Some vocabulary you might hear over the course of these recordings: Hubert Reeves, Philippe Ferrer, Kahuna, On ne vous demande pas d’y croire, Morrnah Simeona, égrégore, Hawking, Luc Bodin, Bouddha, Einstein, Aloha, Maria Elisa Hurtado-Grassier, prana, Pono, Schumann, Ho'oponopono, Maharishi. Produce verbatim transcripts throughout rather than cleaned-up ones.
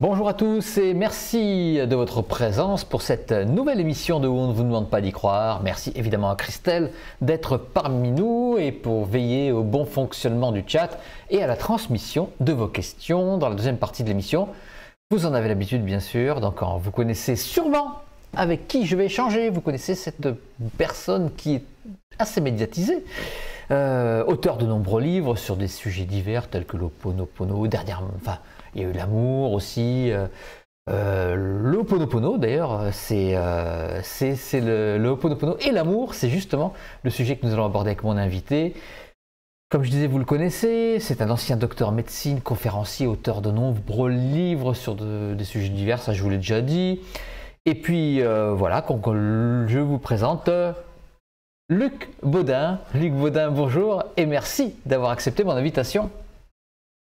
Bonjour à tous et merci de votre présence pour cette nouvelle émission de On ne vous demande pas d'y croire. Merci évidemment à Christelle d'être parmi nous et pour veiller au bon fonctionnement du chat et à la transmission de vos questions dans la deuxième partie de l'émission. Vous en avez l'habitude bien sûr, donc vous connaissez sûrement avec qui je vais échanger. Vous connaissez cette personne qui est assez médiatisée. Euh, auteur de nombreux livres sur des sujets divers tels que l'Ho'oponopono, dernièrement, enfin, il y a eu l'amour aussi. Euh, euh, le Ho'oponopono, d'ailleurs, c'est euh, le, le Ho'oponopono et l'amour, c'est justement le sujet que nous allons aborder avec mon invité. Comme je disais, vous le connaissez, c'est un ancien docteur en médecine, conférencier, auteur de nombreux livres sur de, des sujets divers, ça je vous l'ai déjà dit. Et puis euh, voilà, donc, je vous présente Luc Bodin. Luc Bodin, bonjour et merci d'avoir accepté mon invitation.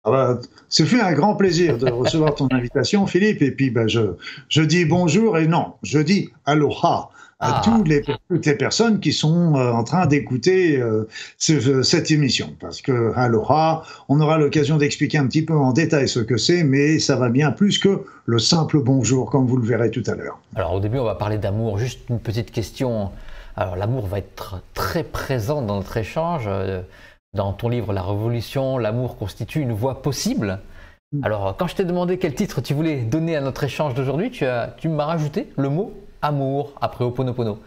Ah bah, ce fut un grand plaisir de recevoir ton invitation, Philippe. Et puis, bah, je, je dis bonjour et non, je dis Aloha à ah. tous les, toutes les personnes qui sont euh, en train d'écouter euh, ce, cette émission. Parce que Aloha, on aura l'occasion d'expliquer un petit peu en détail ce que c'est, mais ça va bien plus que le simple bonjour, comme vous le verrez tout à l'heure. Alors, au début, on va parler d'amour. Juste une petite question. Alors, l'amour va être très présent dans notre échange. Dans ton livre « La Révolution, l'amour constitue une voie possible ». Alors, quand je t'ai demandé quel titre tu voulais donner à notre échange d'aujourd'hui, tu, tu m'as rajouté le mot « amour » après Ho'oponopono.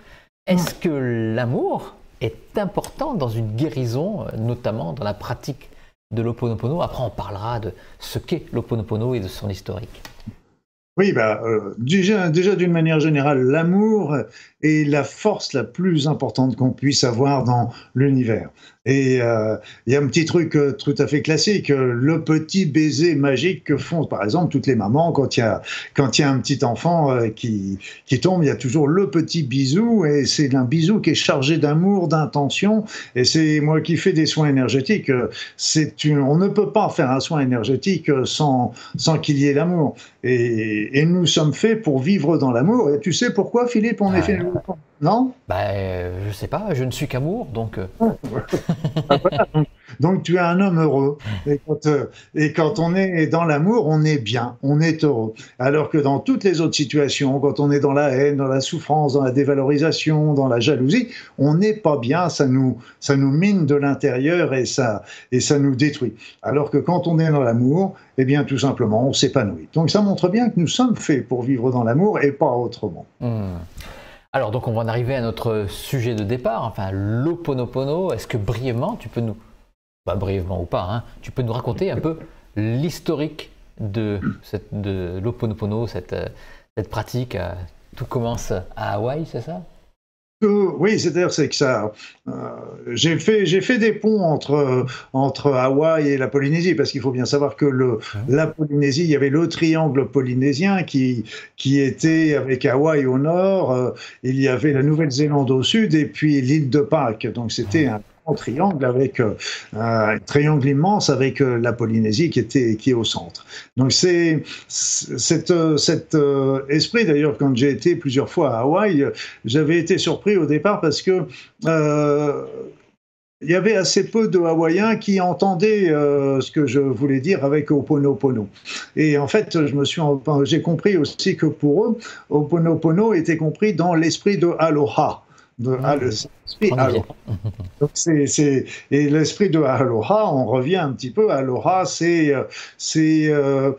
Est-ce que l'amour est important dans une guérison, notamment dans la pratique de l'Ho'oponopono? Après, on parlera de ce qu'est l'Ho'oponopono et de son historique. Oui, bah, euh, déjà, déjà d'une manière générale, l'amour est la force la plus importante qu'on puisse avoir dans l'univers. Et il euh, y a un petit truc euh, tout à fait classique, euh, le petit baiser magique que font par exemple toutes les mamans quand il y a, quand il y a un petit enfant euh, qui, qui tombe, il y a toujours le petit bisou et c'est un bisou qui est chargé d'amour, d'intention et c'est moi qui fais des soins énergétiques. Euh, c'est une, on ne peut pas faire un soin énergétique sans, sans qu'il y ait l'amour et, et nous sommes faits pour vivre dans l'amour et tu sais pourquoi Philippe on ah, est fait l'amour ? Non ? Ben, euh, je sais pas, je ne suis qu'amour, donc... Euh... voilà, donc... Donc tu es un homme heureux. Et quand, euh, et quand on est dans l'amour, on est bien, on est heureux. Alors que dans toutes les autres situations, quand on est dans la haine, dans la souffrance, dans la dévalorisation, dans la jalousie, on n'est pas bien, ça nous, ça nous mine de l'intérieur et ça, et ça nous détruit. Alors que quand on est dans l'amour, eh bien tout simplement, on s'épanouit. Donc ça montre bien que nous sommes faits pour vivre dans l'amour et pas autrement. Mmh. Alors, donc, on va en arriver à notre sujet de départ, enfin, l'Ho'oponopono. Est-ce que brièvement, tu peux nous, bah, brièvement ou pas, hein, tu peux nous raconter un peu l'historique de, de l'Ho'oponopono, cette, cette pratique? Tout commence à Hawaï, c'est ça? Oui, c'est-à-dire c'est que ça. Euh, j'ai fait j'ai fait des ponts entre entre Hawaï et la Polynésie parce qu'il faut bien savoir que le la Polynésie, il y avait le triangle polynésien qui qui était avec Hawaï au nord, euh, il y avait la Nouvelle-Zélande au sud et puis l'île de Pâques. Donc c'était un grand triangle avec euh, un triangle immense avec euh, la Polynésie qui était qui est au centre. Donc c'est cet euh, cet euh, esprit d'ailleurs quand j'ai été plusieurs fois à Hawaï, j'avais été surpris au départ parce que euh, il y avait assez peu de Hawaïens qui entendaient euh, ce que je voulais dire avec Ho'oponopono. Et en fait, je me suis, j'ai compris aussi que pour eux, Ho'oponopono était compris dans l'esprit de Aloha. De l'esprit Aloha. Et l'esprit de Aloha, on revient un petit peu. Aloha, c'est euh,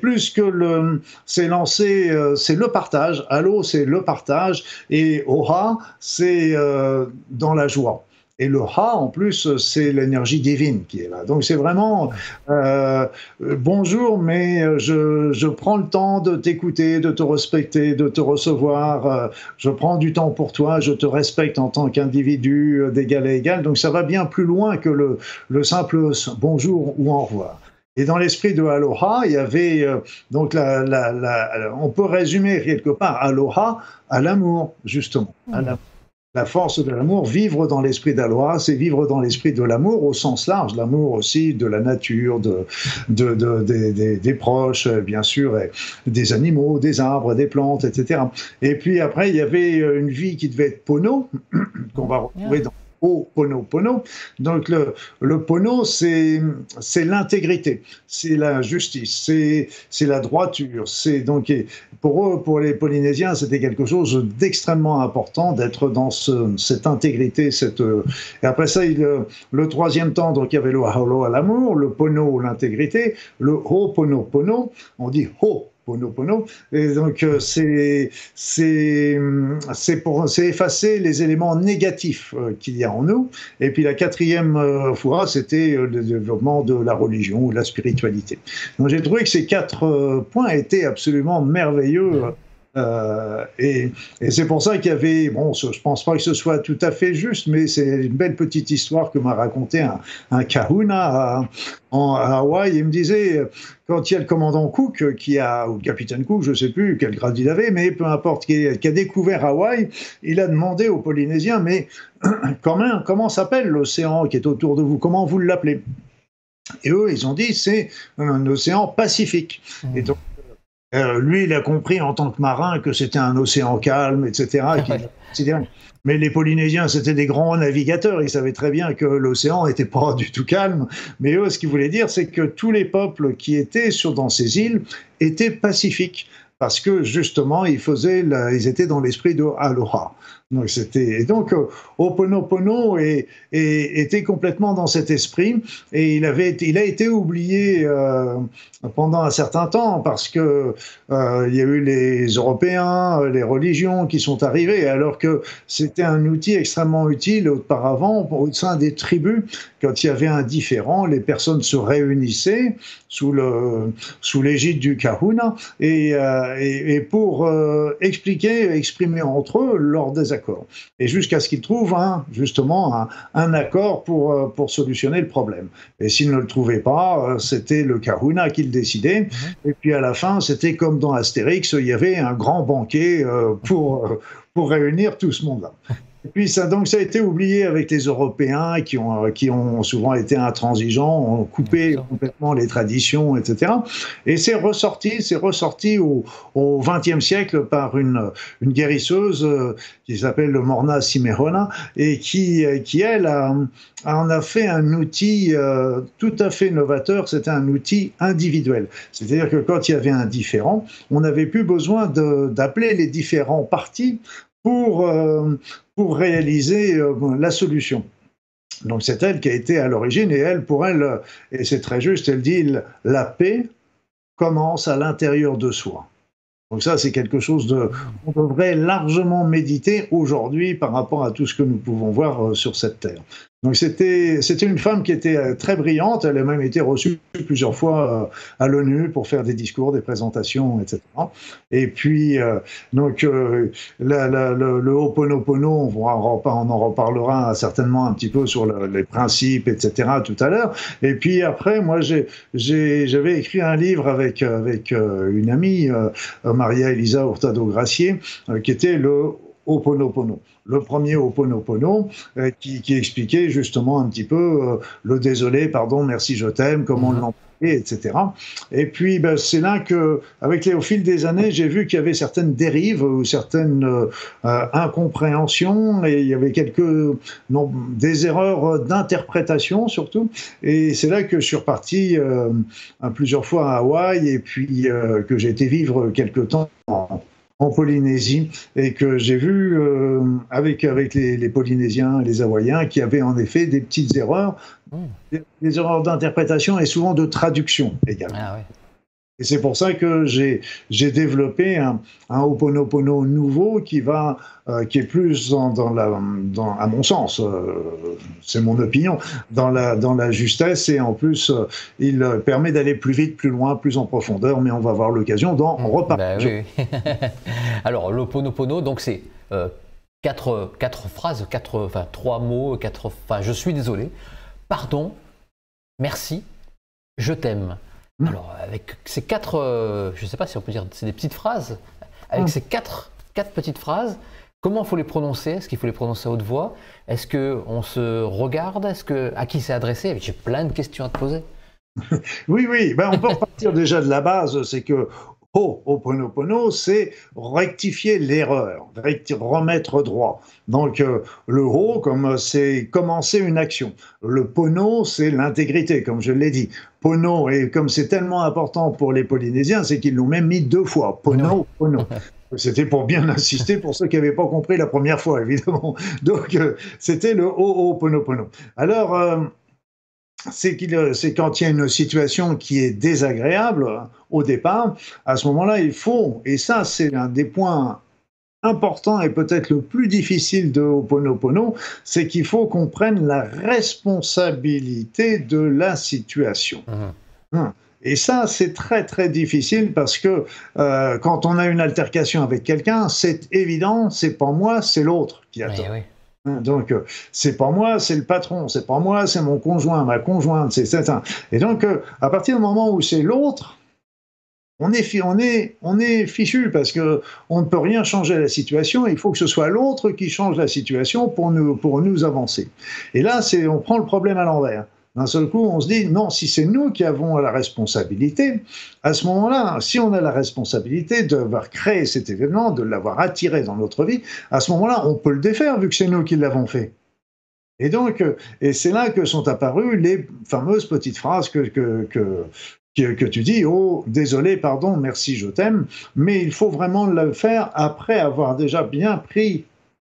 plus que le. C'est lancé, euh, c'est le partage. Alo, c'est le partage. Et Oha, c'est euh, dans la joie. Et le Ha, en plus, c'est l'énergie divine qui est là. Donc c'est vraiment euh, bonjour, mais je, je prends le temps de t'écouter, de te respecter, de te recevoir. Je prends du temps pour toi, je te respecte en tant qu'individu d'égal à égal. Donc ça va bien plus loin que le, le simple bonjour ou au revoir. Et dans l'esprit de Aloha, il y avait, euh, donc la, la, la, on peut résumer quelque part Aloha à l'amour, justement, à l'amour. La force de l'amour, vivre dans l'esprit d'Aloha, c'est vivre dans l'esprit de l'amour au sens large, l'amour aussi de la nature, de, de, de, de, des, des proches, bien sûr, et des animaux, des arbres, des plantes, et cetera. Et puis après, il y avait une vie qui devait être Pono, qu'on va retrouver dans Ho'oponopono. Donc le, le Pono, c'est l'intégrité, c'est la justice, c'est la droiture. Donc, pour eux, pour les Polynésiens, c'était quelque chose d'extrêmement important d'être dans ce, cette intégrité. Cette, euh, et après ça, il, le troisième temps, donc il y avait le Aloha, l'amour, le Pono, l'intégrité, le Ho'oponopono, on dit Ho. Pono, pono. Et donc, euh, c'est effacer les éléments négatifs euh, qu'il y a en nous. Et puis, la quatrième euh, fois, c'était euh, le développement de la religion ou de la spiritualité. Donc, j'ai trouvé que ces quatre euh, points étaient absolument merveilleux. Euh, et et c'est pour ça qu'il y avait, bon, je ne pense pas que ce soit tout à fait juste, mais c'est une belle petite histoire que m'a raconté un, un Kahuna en Hawaï. Il me disait, quand il y a le commandant Cook, qui a, ou le capitaine Cook, je ne sais plus quel grade il avait, mais peu importe, qui a, qui a découvert Hawaï, il a demandé aux Polynésiens, mais quand même, comment s'appelle l'océan qui est autour de vous? Comment vous l'appelez? Et eux, ils ont dit, c'est un océan Pacifique. Mmh. Et donc, Euh, lui, il a compris en tant que marin que c'était un océan calme, et cetera. Ouais. Mais les Polynésiens, c'était des grands navigateurs. Ils savaient très bien que l'océan n'était pas du tout calme. Mais eux, ce qu'ils voulaient dire, c'est que tous les peuples qui étaient sur, dans ces îles étaient pacifiques. Parce que, justement, ils, faisaient la, ils étaient dans l'esprit de Aloha. Donc, et donc, Ho'oponopono est, est, était complètement dans cet esprit. Et il, avait, il a été oublié euh, pendant un certain temps, parce qu'il euh, y a eu les Européens, les religions qui sont arrivées, alors que c'était un outil extrêmement utile auparavant au sein des tribus. Quand il y avait un différend, les personnes se réunissaient sous l'égide sous du Kahuna et, euh, et, et pour euh, expliquer, exprimer entre eux lors des accords. Et jusqu'à ce qu'ils trouvent un, justement un, un accord pour, pour solutionner le problème. Et s'ils ne le trouvaient pas, c'était le Kahuna qui le décidait. Mmh. Et puis à la fin, c'était comme dans Astérix, il y avait un grand banquet euh, pour, pour réunir tout ce monde-là. Et puis ça, donc ça a été oublié avec les Européens qui ont, qui ont souvent été intransigeants, ont coupé complètement les traditions, et cetera. Et c'est ressorti, c'est ressorti au vingtième siècle par une, une guérisseuse qui s'appelle le Morrnah Simeona et qui, qui elle, a, en a fait un outil tout à fait novateur. C'était un outil individuel. C'est-à-dire que quand il y avait un différend, on n'avait plus besoin d'appeler les différents partis pour, euh, pour réaliser euh, la solution. Donc c'est elle qui a été à l'origine, et elle, pour elle, et c'est très juste, elle dit « la paix commence à l'intérieur de soi ». Donc ça, c'est quelque chose de, on devrait largement méditer aujourd'hui par rapport à tout ce que nous pouvons voir sur cette terre. Donc c'était une femme qui était très brillante, elle a même été reçue plusieurs fois à l'ONU pour faire des discours, des présentations, et cetera. Et puis, euh, donc, euh, la, la, le, le Ho'oponopono, on en reparlera certainement un petit peu sur le, les principes, et cetera tout à l'heure. Et puis après, moi, j'avais écrit un livre avec, avec une amie, euh, Maria Elisa Hurtado-Grassier, euh, qui était le Ho'oponopono. Le premier Ho'oponopono euh, qui, qui expliquait justement un petit peu euh, le désolé, pardon, merci, je t'aime, comment l'employer, et cetera. Et puis ben, c'est là que, avec les, au fil des années, j'ai vu qu'il y avait certaines dérives ou certaines euh, euh, incompréhensions, et il y avait quelques non, des erreurs d'interprétation surtout. Et c'est là que je suis reparti euh, plusieurs fois à Hawaï, et puis euh, que j'ai été vivre quelques temps en en Polynésie, et que j'ai vu euh, avec, avec les, les Polynésiens, les Hawaïens, qui avaient en effet des petites erreurs, mmh. des, des erreurs d'interprétation et souvent de traduction également. Ah, oui. Et c'est pour ça que j'ai développé un, un Ho'oponopono nouveau qui va, euh, qui est plus dans, dans la, dans, à mon sens, euh, c'est mon opinion, dans la, dans la justesse, et en plus, euh, il permet d'aller plus vite, plus loin, plus en profondeur, mais on va avoir l'occasion d'en reparler. Ben oui. Alors, l'Ho'oponopono, donc c'est euh, quatre, quatre phrases, quatre, enfin, trois mots, quatre, enfin, je suis désolé, pardon, merci, je t'aime. Alors, avec ces quatre, euh, je ne sais pas si on peut dire, c'est des petites phrases, avec ah. ces quatre, quatre petites phrases, comment il faut les prononcer? Est-ce qu'il faut les prononcer à haute voix? Est-ce qu'on se regarde? Est-ce que, à qui c'est adressé? J'ai plein de questions à te poser. Oui, oui, ben, on peut repartir déjà de la base, c'est que Ho'oponopono, c'est rectifier l'erreur, remettre droit. Donc euh, le ho, comme c'est commencer une action. Le pono, c'est l'intégrité, comme je l'ai dit. Pono, et comme c'est tellement important pour les Polynésiens, c'est qu'ils l'ont même mis deux fois. Pono, pono. C'était pour bien insister pour ceux qui n'avaient pas compris la première fois, évidemment. Donc euh, c'était le Ho'oponopono. Alors... Euh, C'est qu'il, c'est quand il y a une situation qui est désagréable au départ, à ce moment-là, il faut, et ça c'est l'un des points important et peut-être le plus difficile de Ho'oponopono, c'est qu'il faut qu'on prenne la responsabilité de la situation. Mmh. Mmh. Et ça, c'est très très difficile parce que euh, quand on a une altercation avec quelqu'un, c'est évident, c'est pas moi, c'est l'autre qui a tort. Oui, oui. Donc, c'est pas moi, c'est le patron, c'est pas moi, c'est mon conjoint, ma conjointe, c'est certain. Et donc, à partir du moment où c'est l'autre, on est, on est, on est fichu parce qu'on ne peut rien changer à la situation, il faut que ce soit l'autre qui change la situation pour nous, pour nous avancer. Et là, c'est, on prend le problème à l'envers. D'un seul coup, on se dit, non, si c'est nous qui avons la responsabilité, à ce moment-là, si on a la responsabilité d'avoir créé cet événement, de l'avoir attiré dans notre vie, à ce moment-là, on peut le défaire, vu que c'est nous qui l'avons fait. Et donc, et c'est là que sont apparues les fameuses petites phrases que, que, que, que, que tu dis, « Oh, désolé, pardon, merci, je t'aime », mais il faut vraiment le faire après avoir déjà bien pris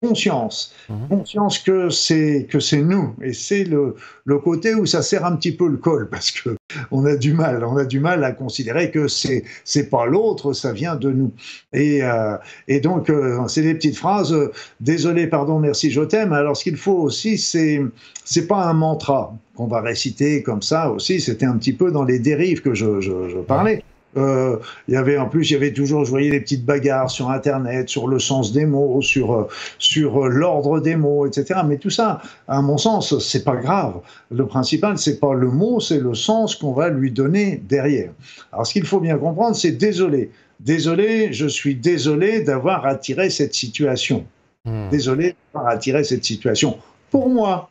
conscience, mmh. conscience que c'est que c'est nous, et c'est le, le côté où ça serre un petit peu le col, parce que on a du mal, on a du mal à considérer que c'est c'est pas l'autre, ça vient de nous. Et euh, et donc euh, c'est des petites phrases, euh, désolé, pardon, merci, je t'aime. Alors ce qu'il faut aussi, c'est c'est pas un mantra qu'on va réciter comme ça aussi. C'était un petit peu dans les dérives que je je, je parlais. Mmh. Euh, y avait, en plus, il y avait toujours, je voyais des petites bagarres sur Internet, sur le sens des mots, sur, sur l'ordre des mots, et cetera. Mais tout ça, à mon sens, c'est pas grave. Le principal, c'est pas le mot, c'est le sens qu'on va lui donner derrière. Alors, ce qu'il faut bien comprendre, c'est désolé. Désolé, je suis désolé d'avoir attiré cette situation. Mmh. Désolé d'avoir attiré cette situation. Pour moi.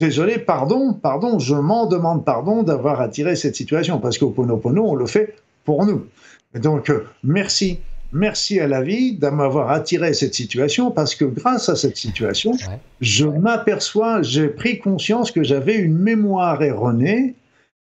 Désolé, pardon, pardon, je m'en demande pardon d'avoir attiré cette situation, parce qu'au Ho'oponopono, on le fait pour nous. Et donc, euh, merci, merci à la vie d'avoir attiré cette situation, parce que grâce à cette situation, ouais. je ouais. m'aperçois, j'ai pris conscience que j'avais une mémoire erronée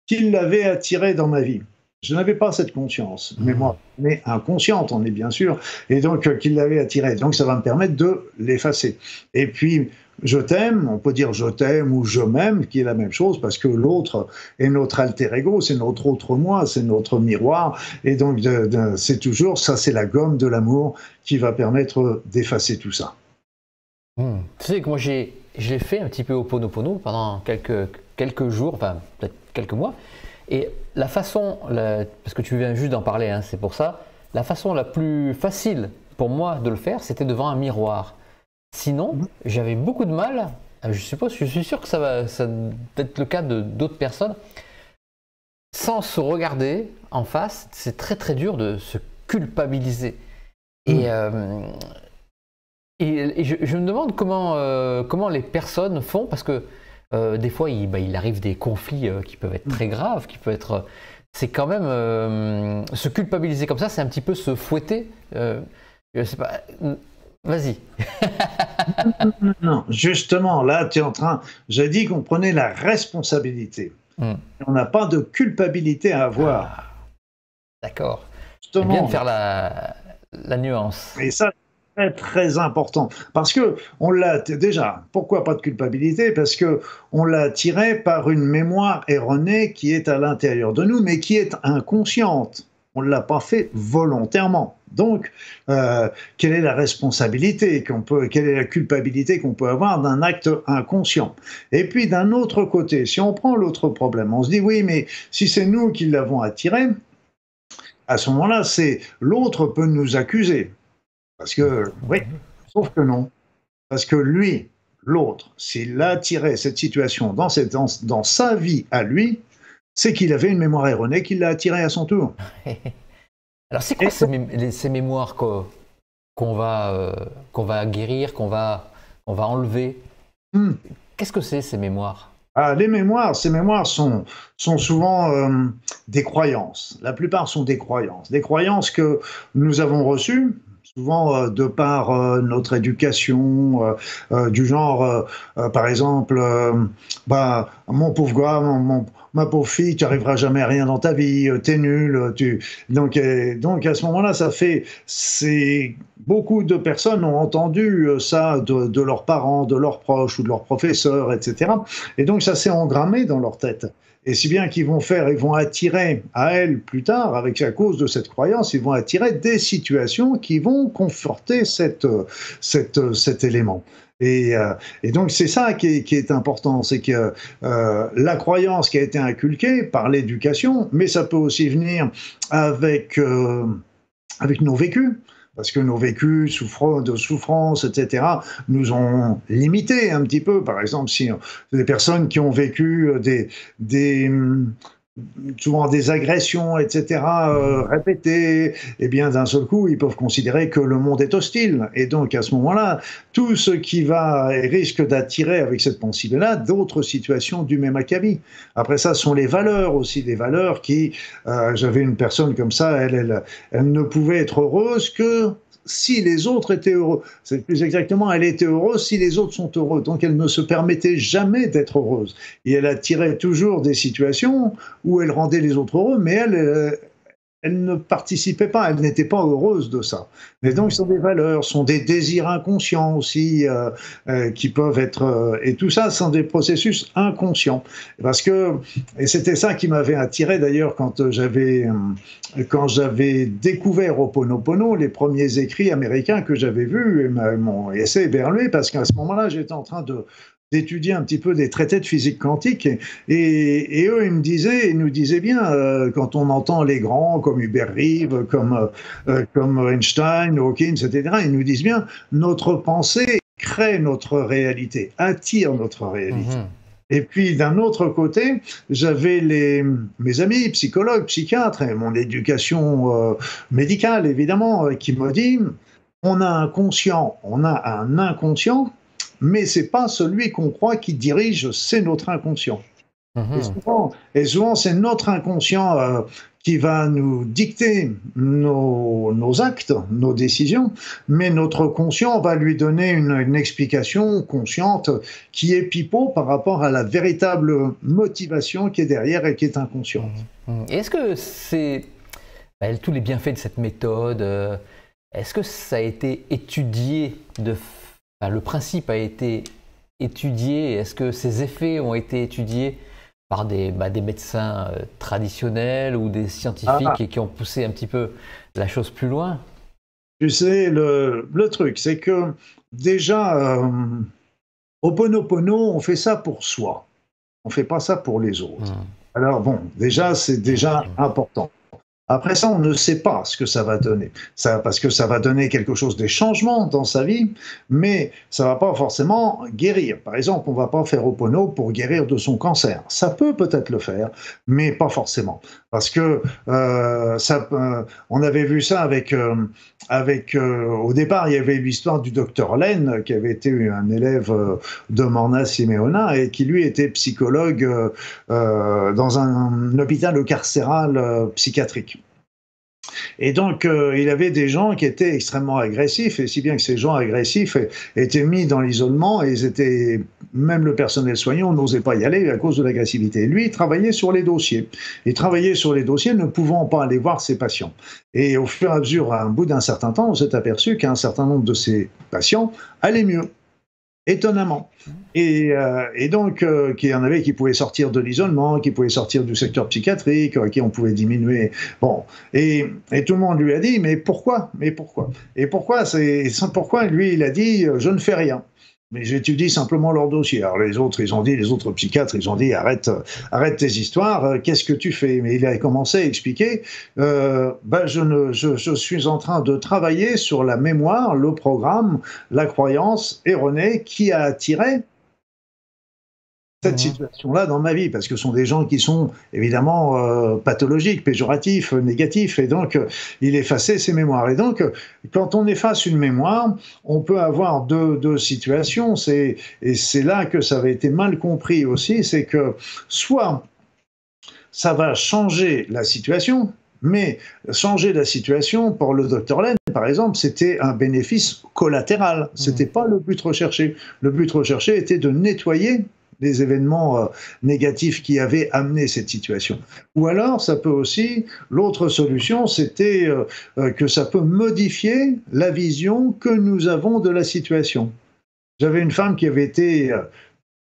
qui l'avait attirée dans ma vie. Je n'avais pas cette conscience, mmh. mais moi, on est inconsciente, on est bien sûr, et donc euh, qu'il l'avait attirée. Donc, ça va me permettre de l'effacer. Et puis, je t'aime, on peut dire je t'aime ou je m'aime, qui est la même chose, parce que l'autre est notre alter ego, c'est notre autre moi, c'est notre miroir, et donc de, de, c'est toujours, ça c'est la gomme de l'amour qui va permettre d'effacer tout ça. Mmh. Tu sais que moi j'ai, j'ai fait un petit peu Ho'oponopono pendant quelques, quelques jours, enfin peut-être quelques mois, et la façon, la, parce que tu viens juste d'en parler, hein, c'est pour ça, la façon la plus facile pour moi de le faire, c'était devant un miroir. Sinon, j'avais beaucoup de mal, je suppose, je suis sûr que ça va, ça va être le cas de d'autres personnes, sans se regarder en face, c'est très très dur de se culpabiliser. Et, euh, et, et je, je me demande comment, euh, comment les personnes font, parce que euh, des fois, il, bah, il arrive des conflits euh, qui peuvent être très graves, qui peuvent être... C'est quand même... Euh, se culpabiliser comme ça, c'est un petit peu se fouetter. Euh, je sais pas... Vas-y. non, non, justement, là, tu es en train... J'ai dit qu'on prenait la responsabilité. Mm. On n'a pas de culpabilité à avoir. Ah, d'accord. C'est bien de faire la, la nuance. Et ça, c'est très, très important. Parce que, on l'a... Déjà, pourquoi pas de culpabilité? Parce qu'on l'a attiré par une mémoire erronée qui est à l'intérieur de nous, mais qui est inconsciente. On ne l'a pas fait volontairement. Donc, euh, quelle est la responsabilité qu'on peut, quelle est la culpabilité qu'on peut avoir d'un acte inconscient? Et puis, d'un autre côté, si on prend l'autre problème, on se dit, oui, mais si c'est nous qui l'avons attiré, à ce moment-là, c'est l'autre peut nous accuser. Parce que, oui, sauf que non. Parce que lui, l'autre, s'il a attiré cette situation dans, cette, dans, dans sa vie à lui, c'est qu'il avait une mémoire erronée qui l'a attiré à son tour. Alors c'est quoi ces, mé- ces mémoires quoi, qu'on va, euh, qu'on va guérir, qu'on va, qu'on va enlever? Mmh. Qu'est-ce que c'est ces mémoires? Ah, les mémoires, ces mémoires sont, sont souvent euh, des croyances. La plupart sont des croyances. Des croyances que nous avons reçues, souvent euh, de par euh, notre éducation, euh, euh, du genre, euh, euh, par exemple, euh, bah, mon pauvre gars, mon, mon, ma pauvre fille, tu n'arriveras jamais à rien dans ta vie, euh, t'es nul. Tu... Donc, et, donc à ce moment-là, ça fait... c'est... Beaucoup de personnes ont entendu ça de, de leurs parents, de leurs proches ou de leurs professeurs, et cetera. Et donc ça s'est engrammé dans leur tête. Et si bien qu'ils vont faire, ils vont attirer à elles plus tard, avec à cause de cette croyance, ils vont attirer des situations qui vont conforter cette, cette, cet élément. Et, euh, et donc c'est ça qui est, qui est important, c'est que euh, la croyance qui a été inculquée par l'éducation, mais ça peut aussi venir avec, euh, avec nos vécus, parce que nos vécus souffrent de souffrance, et cetera, nous ont limités un petit peu. Par exemple, si des personnes qui ont vécu des, des, souvent des agressions, et cetera, euh, répétées, eh bien, d'un seul coup, ils peuvent considérer que le monde est hostile. Et donc, à ce moment-là, tout ce qui va risque d'attirer avec cette pensée-là d'autres situations du même acabit. Après ça, ce sont les valeurs aussi, des valeurs qui... Euh, j'avais une personne comme ça, elle, elle, elle ne pouvait être heureuse que... si les autres étaient heureux. C'est plus exactement, elle était heureuse si les autres sont heureux. Donc elle ne se permettait jamais d'être heureuse. Et elle attirait toujours des situations où elle rendait les autres heureux, mais elle, elle ne participait pas, elle n'était pas heureuse de ça. Mais donc ce sont des valeurs, ce sont des désirs inconscients aussi, euh, euh, qui peuvent être... Euh, et tout ça, ce sont des processus inconscients. Parce que, et c'était ça qui m'avait attiré d'ailleurs quand j'avais... Euh, Quand j'avais découvert Ho'oponopono, les premiers écrits américains que j'avais vus m'ont laissé éberlué, parce qu'à ce moment-là, j'étais en train de d'étudier un petit peu des traités de physique quantique, et, et, et eux, ils me disaient, ils nous disaient bien, euh, quand on entend les grands comme Hubert Reeves, comme, euh, comme Einstein, Hawking, et cetera, ils nous disent bien, notre pensée crée notre réalité, attire notre réalité. Mmh. Et puis, d'un autre côté, j'avais les, mes amis psychologues, psychiatres, et mon éducation euh, médicale, évidemment, qui me dit « on a un conscient, on a un inconscient, mais ce n'est pas celui qu'on croit qui dirige, c'est notre inconscient. Mmh. » Et souvent, et souvent c'est notre inconscient euh, qui va nous dicter nos, nos actes, nos décisions, mais notre conscient va lui donner une, une explication consciente qui est pipeau par rapport à la véritable motivation qui est derrière et qui est inconsciente. Est-ce que c'est... Ben, tous les bienfaits de cette méthode, euh, est-ce que ça a été étudié de, ben, le principe a été étudié, est-ce que ses effets ont été étudiés par des, bah, des médecins traditionnels ou des scientifiques ah. qui ont poussé un petit peu la chose plus loin? Tu sais, le, le truc, c'est que déjà, euh, Ho'oponopono, on fait ça pour soi. On ne fait pas ça pour les autres. Mmh. Alors bon, déjà, c'est déjà mmh. important. Après ça, on ne sait pas ce que ça va donner. Ça, parce que ça va donner quelque chose, des changements dans sa vie, mais ça ne va pas forcément guérir. Par exemple, on ne va pas faire Ho'opono pour guérir de son cancer. Ça peut peut-être le faire, mais pas forcément. Parce que euh, ça, euh, on avait vu ça avec... Euh, avec euh, au départ, il y avait l'histoire du docteur Laine, qui avait été un élève euh, de Morrnah Simeona, et qui, lui, était psychologue euh, euh, dans un, un hôpital carcéral euh, psychiatrique. Et donc, euh, il avait des gens qui étaient extrêmement agressifs, et si bien que ces gens agressifs étaient mis dans l'isolement, et ils étaient, même le personnel soignant n'osait pas y aller à cause de l'agressivité. Lui, il travaillait sur les dossiers. Il travaillait sur les dossiers, ne pouvant pas aller voir ses patients. Et au fur et à mesure, à un bout d'un certain temps, on s'est aperçu qu'un certain nombre de ces patients allaient mieux. Étonnamment. Et, euh, et donc, euh, qu'il y en avait qui pouvaient sortir de l'isolement, qui pouvaient sortir du secteur psychiatrique, euh, qui on pouvait diminuer. Bon. Et, et tout le monde lui a dit, mais pourquoi? Mais pourquoi? Et pourquoi, c'est, pourquoi lui, il a dit, je ne fais rien. Mais j'étudie simplement leur dossier. Alors les autres, ils ont dit, les autres psychiatres, ils ont dit, arrête, arrête tes histoires, euh, qu'est-ce que tu fais? Mais il a commencé à expliquer, euh, ben je, ne, je, je suis en train de travailler sur la mémoire, le programme, la croyance erronée qui a attiré cette mmh. situation-là dans ma vie, parce que ce sont des gens qui sont évidemment euh, pathologiques, péjoratifs, négatifs, et donc euh, il effaçait ses mémoires. Et donc, quand on efface une mémoire, on peut avoir deux, deux situations, c'est, et c'est là que ça avait été mal compris aussi, c'est que soit ça va changer la situation, mais changer la situation pour le docteur Lane, par exemple, c'était un bénéfice collatéral, ce n'était mmh. pas le but recherché. Le but recherché était de nettoyer les événements euh, négatifs qui avaient amené cette situation. Ou alors, ça peut aussi, l'autre solution, c'était euh, euh, que ça peut modifier la vision que nous avons de la situation. J'avais une femme qui avait été euh,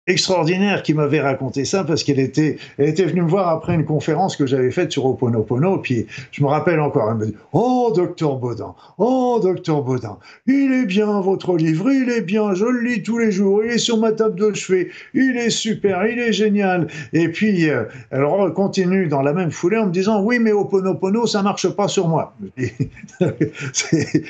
extraordinaire, qui m'avait raconté ça, parce qu'elle était, elle était venue me voir après une conférence que j'avais faite sur Ho'oponopono, puis je me rappelle encore, elle me dit « Oh, docteur Bodin, oh, docteur Bodin, il est bien votre livre, il est bien, je le lis tous les jours, il est sur ma table de chevet, il est super, il est génial ». Et puis, euh, elle continue dans la même foulée en me disant « Oui, mais Ho'oponopono, ça marche pas sur moi ».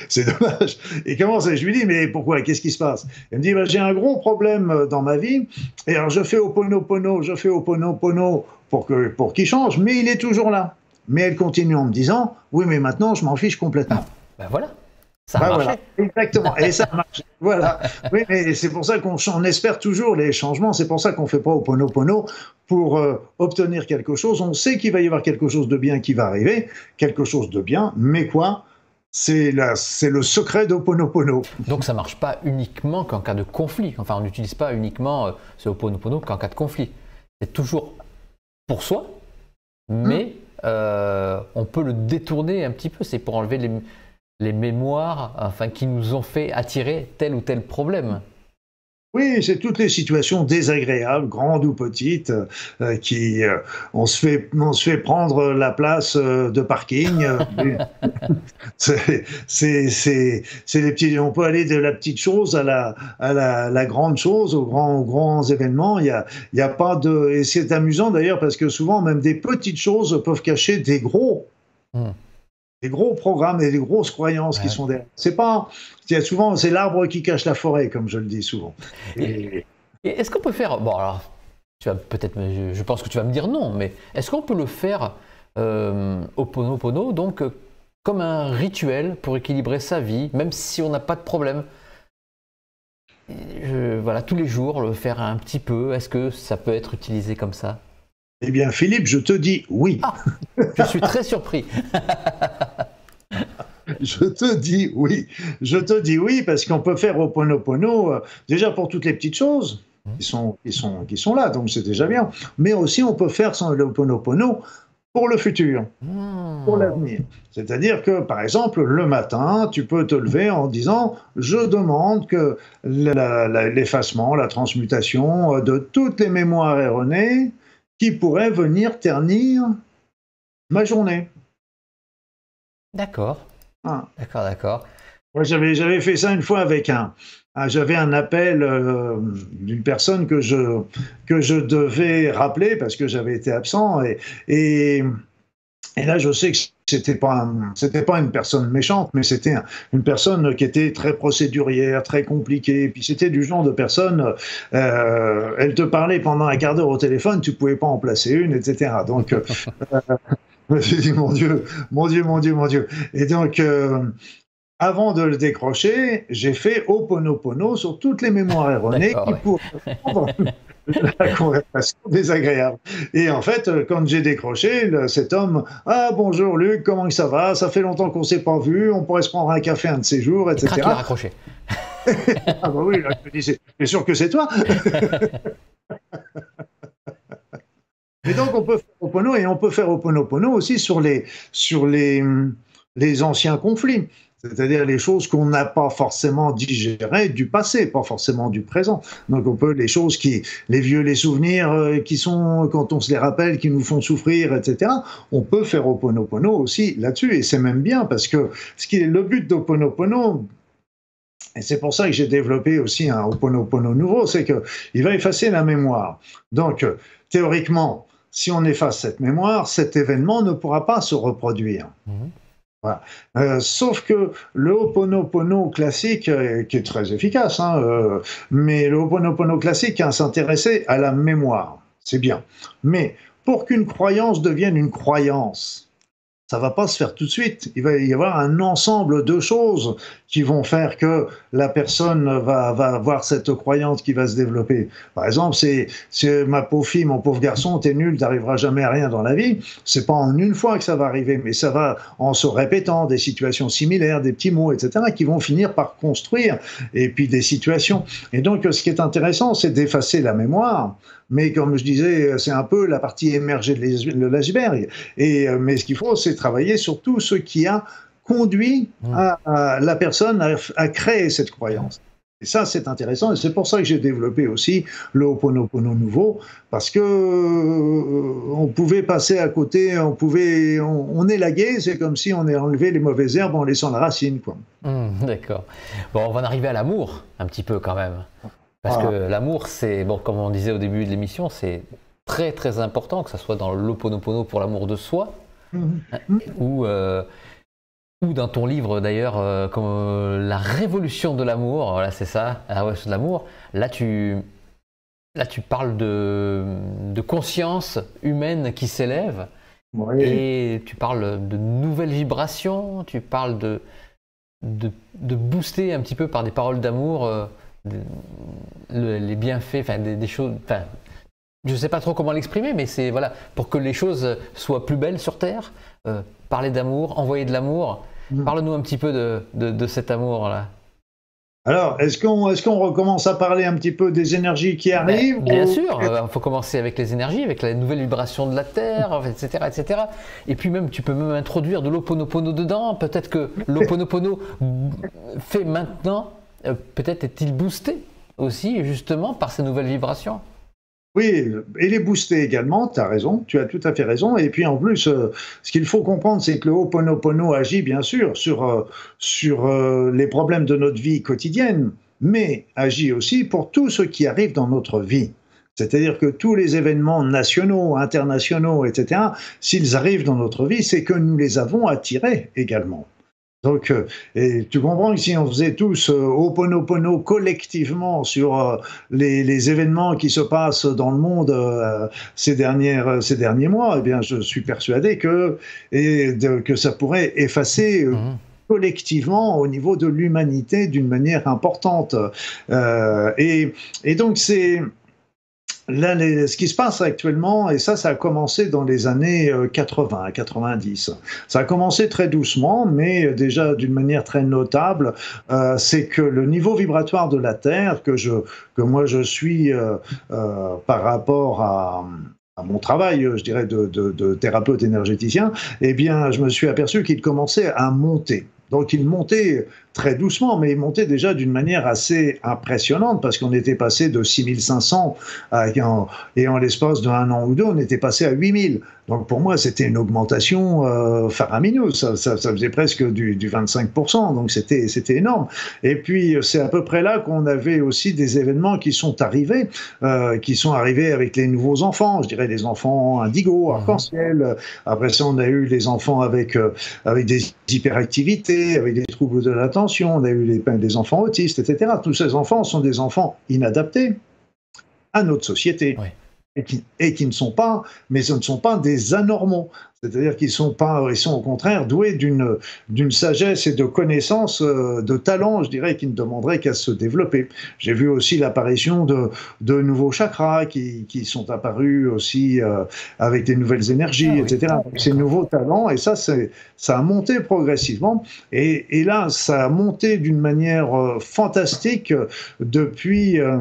C'est dommage. Et comment ça? Je lui dis « Mais pourquoi? Qu'est-ce qui se passe ?» Elle me dit bah, « J'ai un gros problème dans ma vie, et alors je fais Ho'oponopono, je fais Ho'oponopono pour que, pour qu'il change, mais il est toujours là. » Mais elle continue en me disant, oui, mais maintenant je m'en fiche complètement. Ben voilà, ça a ben marché. Voilà. Exactement, et ça a marché. Voilà. Oui, mais c'est pour ça qu'on on espère toujours les changements, c'est pour ça qu'on ne fait pas Ho'oponopono pour euh, obtenir quelque chose. On sait qu'il va y avoir quelque chose de bien qui va arriver, quelque chose de bien, mais quoi ? C'est le secret d'Ho'oponopono. Donc ça ne marche pas uniquement qu'en cas de conflit. Enfin, on n'utilise pas uniquement ce Ho'oponopono qu'en cas de conflit. C'est toujours pour soi, mais mmh. euh, on peut le détourner un petit peu. C'est pour enlever les, les mémoires enfin, qui nous ont fait attirer tel ou tel problème. Oui, c'est toutes les situations désagréables, grandes ou petites, euh, qui euh, on, se fait, on se fait prendre la place euh, de parking. Euh, c'est, c'est, c'est, c'est les petits, on peut aller de la petite chose à la, à la, la grande chose, aux grands, aux grands événements. Il y a, il y a pas de, et c'est amusant d'ailleurs parce que souvent même des petites choses peuvent cacher des gros. Mmh. Des gros programmes et des grosses croyances ouais. qui sont derrière. C'est pas, il y a souvent, c'est l'arbre qui cache la forêt, comme je le dis souvent. Et... et est-ce qu'on peut faire, bon alors, tu vas peut-être, je pense que tu vas me dire non, mais est-ce qu'on peut le faire euh, Ho'oponopono, donc comme un rituel pour équilibrer sa vie, même si on n'a pas de problème? je, Voilà, tous les jours, le faire un petit peu, est-ce que ça peut être utilisé comme ça? Eh bien, Philippe, je te dis oui. Ah, je suis très surpris. Je te dis oui. Je te dis oui parce qu'on peut faire Ho'oponopono euh, déjà pour toutes les petites choses qui sont, qui sont, qui sont là, donc c'est déjà bien. Mais aussi, on peut faire son Ho'oponopono pour le futur, mmh. pour l'avenir. C'est-à-dire que, par exemple, le matin, tu peux te lever en disant « Je demande que l'effacement, la, la, la transmutation de toutes les mémoires erronées qui pourrait venir ternir ma journée. » D'accord. Ah. D'accord, d'accord. Moi, j'avais, j'avais fait ça une fois avec un... un j'avais un appel euh, d'une personne que je, que je devais rappeler parce que j'avais été absent. Et, et, et là, je sais que c'était pas un, c'était pas une personne méchante, mais c'était un, une personne qui était très procédurière, très compliquée. Et puis c'était du genre de personne, euh, elle te parlait pendant un quart d'heure au téléphone, tu pouvais pas en placer une, et cetera. Donc, euh, je me suis dit, mon Dieu, mon Dieu, mon Dieu, mon Dieu. Et donc, euh, avant de le décrocher, j'ai fait Ho'oponopono sur toutes les mémoires erronées qui ouais. pourraient prendre la conversation désagréable. Et en fait, quand j'ai décroché, le, cet homme, « Ah, bonjour Luc, comment ça va? Ça fait longtemps qu'on ne s'est pas vu, on pourrait se prendre un café un de ces jours, et cetera » Il a raccroché. Ah bah oui, là, je me dis, c'est sûr que c'est toi. Et donc, on peut faire Ho'opono, et on peut faire Ho'oponopono aussi sur les, sur les, les anciens conflits. C'est-à-dire les choses qu'on n'a pas forcément digérées du passé, pas forcément du présent. Donc on peut, les choses qui, les vieux, les souvenirs euh, qui sont, quand on se les rappelle, qui nous font souffrir, et cetera, on peut faire Ho'oponopono aussi là-dessus, et c'est même bien, parce que ce qui est le but d'Ho'oponopono, et c'est pour ça que j'ai développé aussi un Ho'oponopono nouveau, c'est qu'il va effacer la mémoire. Donc théoriquement, si on efface cette mémoire, cet événement ne pourra pas se reproduire. Mmh. Voilà. Euh, sauf que le Ho'oponopono classique, euh, qui est très efficace, hein, euh, mais le Ho'oponopono classique a à s'intéresser à la mémoire, c'est bien. Mais pour qu'une croyance devienne une croyance, ça ne va pas se faire tout de suite. Il va y avoir un ensemble de choses qui vont faire que la personne va, va avoir cette croyance qui va se développer. Par exemple, c'est « ma pauvre fille, mon pauvre garçon, t'es nul, t'arriveras jamais à rien dans la vie ». C'est pas en une fois que ça va arriver, mais ça va en se répétant des situations similaires, des petits mots, et cetera, qui vont finir par construire, et puis des situations. Et donc, ce qui est intéressant, c'est d'effacer la mémoire, mais comme je disais, c'est un peu la partie émergée de l'iceberg. Et, mais ce qu'il faut, c'est travailler sur tout ce qui a conduit à, à la personne à, à créer cette croyance. Et ça, c'est intéressant, et c'est pour ça que j'ai développé aussi le Ho'oponopono nouveau, parce que euh, on pouvait passer à côté, on pouvait, on, on élaguait, c'est comme si on enlevait les mauvaises herbes en laissant la racine, quoi. Mmh, d'accord. Bon, on va en arriver à l'amour, un petit peu quand même. Parce que l'amour, c'est, bon, comme on disait au début de l'émission, c'est très très important, que ce soit dans l'Ho'oponopono pour l'amour de soi, mmh. ou, euh, ou dans ton livre d'ailleurs, euh, comme euh, La révolution de l'amour, voilà, c'est ça, La révolution de l'amour, là tu, là tu parles de, de conscience humaine qui s'élève, oui. Et tu parles de nouvelles vibrations, tu parles de, de, de booster un petit peu par des paroles d'amour, euh, Le, les bienfaits, enfin des, des choses, enfin je sais pas trop comment l'exprimer, mais c'est voilà, pour que les choses soient plus belles sur terre, euh, parler d'amour, envoyer de l'amour. Mmh. Parle-nous un petit peu de, de, de cet amour là. Alors, est-ce qu'on est-ce qu'on recommence à parler un petit peu des énergies qui arrivent? Bien, bien ou... sûr, il euh, faut commencer avec les énergies, avec la nouvelle vibration de la Terre, et cetera, et cetera. Et puis même, tu peux même introduire de l'Ho'oponopono dedans. Peut-être que l'Ho'oponopono fait maintenant. Euh, peut-être est-il boosté aussi, justement, par ces nouvelles vibrations. Oui, et les booster également, tu as raison, tu as tout à fait raison. Et puis en plus, euh, ce qu'il faut comprendre, c'est que le Ho'oponopono agit, bien sûr, sur, euh, sur euh, les problèmes de notre vie quotidienne, mais agit aussi pour tout ce qui arrive dans notre vie. C'est-à-dire que tous les événements nationaux, internationaux, et cetera, s'ils arrivent dans notre vie, c'est que nous les avons attirés également. Donc, et tu comprends que si on faisait tous euh, Ho'oponopono collectivement sur euh, les, les événements qui se passent dans le monde euh, ces, dernières, ces derniers mois, eh bien, je suis persuadé que, et de, que ça pourrait effacer euh, mmh. collectivement au niveau de l'humanité d'une manière importante. Euh, et, et donc, c'est... Là, les, ce qui se passe actuellement, et ça, ça a commencé dans les années quatre-vingts, quatre-vingt-dix. Ça a commencé très doucement, mais déjà d'une manière très notable. Euh, c'est que le niveau vibratoire de la Terre, que, je, que moi je suis euh, euh, par rapport à... à mon travail, je dirais, de, de, de thérapeute énergéticien, eh bien, je me suis aperçu qu'il commençait à monter. Donc, il montait très doucement, mais il montait déjà d'une manière assez impressionnante, parce qu'on était passé de six mille cinq cents, à, et en l'espace d'un an ou deux, on était passé à huit mille. Donc, pour moi, c'était une augmentation euh, faramineuse. Ça, ça, ça faisait presque du, du vingt-cinq pour cent, donc c'était énorme. Et puis, c'est à peu près là qu'on avait aussi des événements qui sont arrivés, euh, qui sont arrivés avec les nouveaux enfants, je dirais, les enfants indigo, arc-en-ciel. Après ça, on a eu les enfants avec, euh, avec des hyperactivités, avec des troubles de l'attention, on a eu les, les enfants autistes, et cetera. Tous ces enfants sont des enfants inadaptés à notre société. Oui. Et qui, et qui ne sont pas, mais ce ne sont pas des anormaux. C'est-à-dire qu'ils sont pas, ils sont au contraire doués d'une d'une sagesse et de connaissances, euh, de talents, je dirais, qui ne demanderaient qu'à se développer. J'ai vu aussi l'apparition de de nouveaux chakras qui qui sont apparus aussi euh, avec des nouvelles énergies, ah, et cetera. Oui. Ces nouveaux talents, et ça c'est ça a monté progressivement. Et et là ça a monté d'une manière euh, fantastique depuis euh,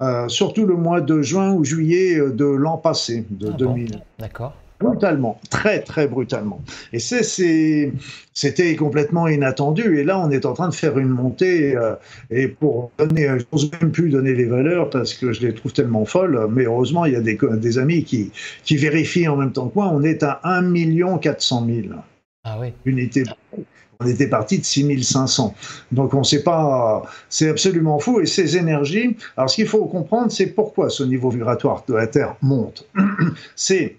euh, surtout le mois de juin ou juillet de l'an passé, de ah, deux mille. Bon. D'accord. Brutalement, très très brutalement. Et c'était complètement inattendu. Et là, on est en train de faire une montée. Euh, et pour donner, je n'ose même plus donner les valeurs parce que je les trouve tellement folles. Mais heureusement, il y a des, des amis qui, qui vérifient en même temps que moi. On est à un million quatre cent mille ah oui. unités. On était parti de six mille cinq cents. Donc on ne sait pas, c'est absolument fou. Et ces énergies, alors ce qu'il faut comprendre, c'est pourquoi ce niveau vibratoire de la Terre monte. C'est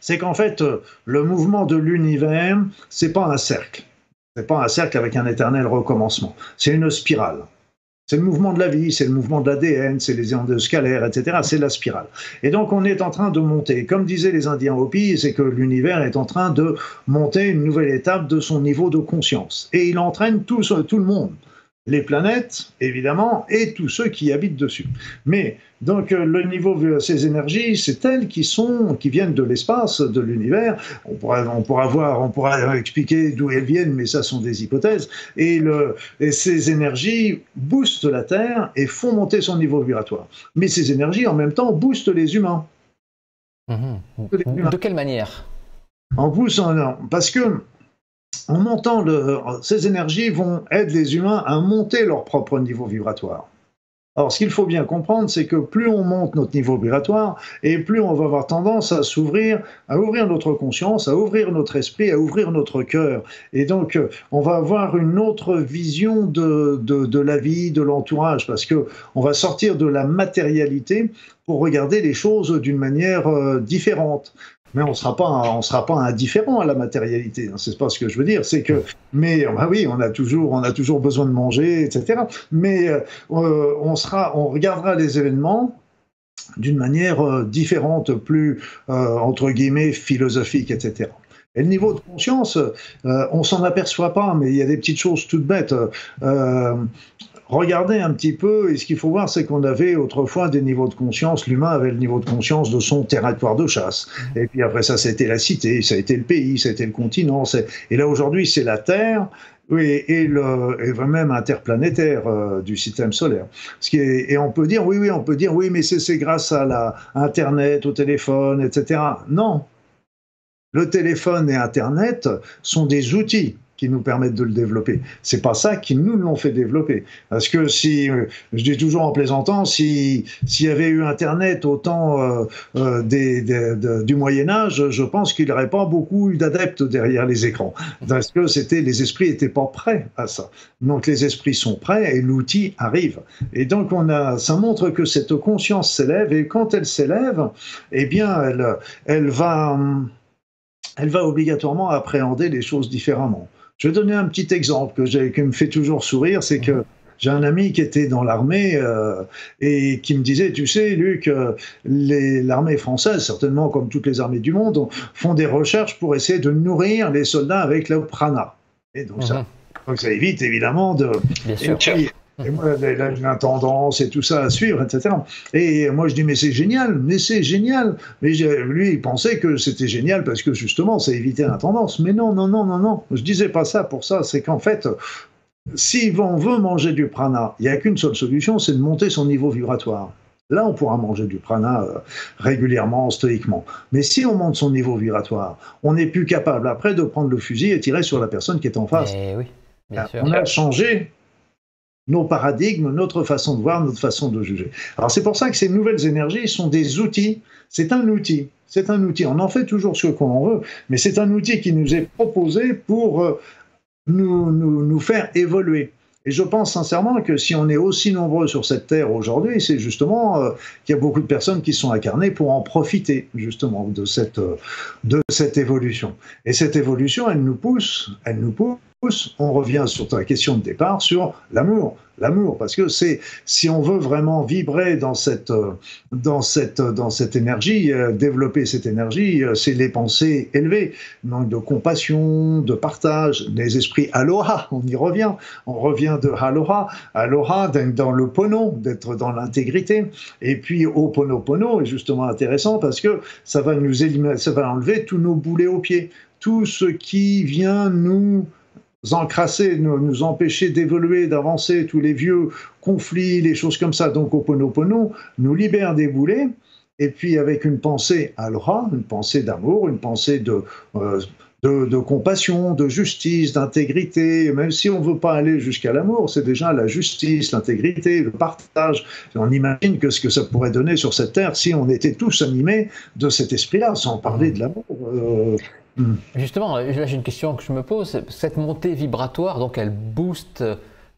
c'est qu'en fait, le mouvement de l'univers, ce n'est pas un cercle. Ce n'est pas un cercle avec un éternel recommencement. C'est une spirale. C'est le mouvement de la vie, c'est le mouvement de l'A D N, c'est les endoscalaires, et cetera. C'est la spirale. Et donc, on est en train de monter. Comme disaient les Indiens Hopis, c'est que l'univers est en train de monter une nouvelle étape de son niveau de conscience. Et il entraîne tout, tout le monde. Les planètes, évidemment, et tous ceux qui habitent dessus. Mais, donc, le niveau de ces énergies, c'est elles qui, sont, qui viennent de l'espace, de l'univers. On pourra, on, pourra voir, on pourra expliquer d'où elles viennent, mais ça sont des hypothèses. Et, le, et ces énergies boostent la Terre et font monter son niveau vibratoire. Mais ces énergies, en même temps, boostent les humains. Mmh. Les humains. De quelle manière? En plus, parce que... En montant, le, ces énergies vont aider les humains à monter leur propre niveau vibratoire. Alors, ce qu'il faut bien comprendre, c'est que plus on monte notre niveau vibratoire, et plus on va avoir tendance à s'ouvrir, à ouvrir notre conscience, à ouvrir notre esprit, à ouvrir notre cœur. Et donc, on va avoir une autre vision de, de, de la vie, de l'entourage, parce qu'on va sortir de la matérialité pour regarder les choses d'une manière euh, différente. Mais on ne sera pas indifférent à la matérialité, hein, c'est pas ce que je veux dire, c'est que, mais bah oui, on a, toujours, on a toujours besoin de manger, et cetera. Mais euh, on, sera, on regardera les événements d'une manière euh, différente, plus, euh, entre guillemets, philosophique, et cetera. Et le niveau de conscience, euh, on ne s'en aperçoit pas, mais il y a des petites choses toutes bêtes. Euh, Regardez un petit peu, et ce qu'il faut voir, c'est qu'on avait autrefois des niveaux de conscience, l'humain avait le niveau de conscience de son territoire de chasse. Et puis après ça, c'était la cité, ça a été le pays, ça a été le continent. Et là, aujourd'hui, c'est la Terre, et, et, le, et même interplanétaire euh, du système solaire. Ce qui est, et on peut dire, oui, oui, on peut dire, oui, mais c'est grâce à la Internet, au téléphone, et cetera. Non. Le téléphone et Internet sont des outils qui nous permettent de le développer. C'est pas ça qui nous l'ont fait développer. Parce que si, je dis toujours en plaisantant, si, s'il y avait eu Internet au temps euh, euh, des, des, de, du Moyen-Âge, je pense qu'il n'y aurait pas beaucoup eu d'adeptes derrière les écrans. Parce que c'était, les esprits n'étaient pas prêts à ça. Donc les esprits sont prêts et l'outil arrive. Et donc on a, ça montre que cette conscience s'élève, et quand elle s'élève, eh bien elle, elle, va, elle va obligatoirement appréhender les choses différemment. Je vais donner un petit exemple que j'ai, qui me fait toujours sourire, c'est que j'ai un ami qui était dans l'armée euh, et qui me disait, tu sais, Luc, euh, l'armée française, certainement comme toutes les armées du monde, font des recherches pour essayer de nourrir les soldats avec le prana. Et donc, mmh. ça, donc ça évite évidemment de... Bien sûr. Et moi, l'intendance et tout ça à suivre, et cetera. Et moi, je dis, mais c'est génial, mais c'est génial. Mais lui, il pensait que c'était génial parce que, justement, ça évitait l'intendance. Mais non, non, non, non, non. Je disais pas ça pour ça. C'est qu'en fait, si on veut manger du prana, il n'y a qu'une seule solution, c'est de monter son niveau vibratoire. Là, on pourra manger du prana euh, régulièrement, stoïquement. Mais si on monte son niveau vibratoire, on n'est plus capable, après, de prendre le fusil et tirer sur la personne qui est en face. Mais oui, bien sûr. On a changé nos paradigmes, notre façon de voir, notre façon de juger. Alors c'est pour ça que ces nouvelles énergies sont des outils. C'est un outil, c'est un outil. On en fait toujours ce qu'on en veut, mais c'est un outil qui nous est proposé pour nous, nous, nous faire évoluer. Et je pense sincèrement que si on est aussi nombreux sur cette terre aujourd'hui, c'est justement euh, qu'il y a beaucoup de personnes qui sont incarnées pour en profiter justement de cette, euh, de cette évolution. Et cette évolution, elle nous pousse, elle nous pousse, on revient sur ta question de départ, sur l'amour. L'amour, parce que c'est, si on veut vraiment vibrer dans cette, dans cette, dans cette énergie, euh, développer cette énergie, euh, c'est les pensées élevées, donc de compassion, de partage, les esprits Aloha, on y revient, on revient de Aloha, Aloha dans le Pono, d'être dans l'intégrité, et puis Ho'oponopono est justement intéressant parce que ça va nous éliminer, ça va enlever tous nos boulets aux pieds, tout ce qui vient nous encrasser, nous, nous empêcher d'évoluer, d'avancer, tous les vieux conflits, les choses comme ça. Donc Ho'oponopono nous libère des boulets, et puis avec une pensée Aloha, une pensée d'amour, une pensée de, euh, de, de compassion, de justice, d'intégrité, même si on ne veut pas aller jusqu'à l'amour, c'est déjà la justice, l'intégrité, le partage. On imagine que ce que ça pourrait donner sur cette terre si on était tous animés de cet esprit-là, sans parler de l'amour. Euh, Justement, j'ai une question que je me pose. Cette montée vibratoire, donc elle booste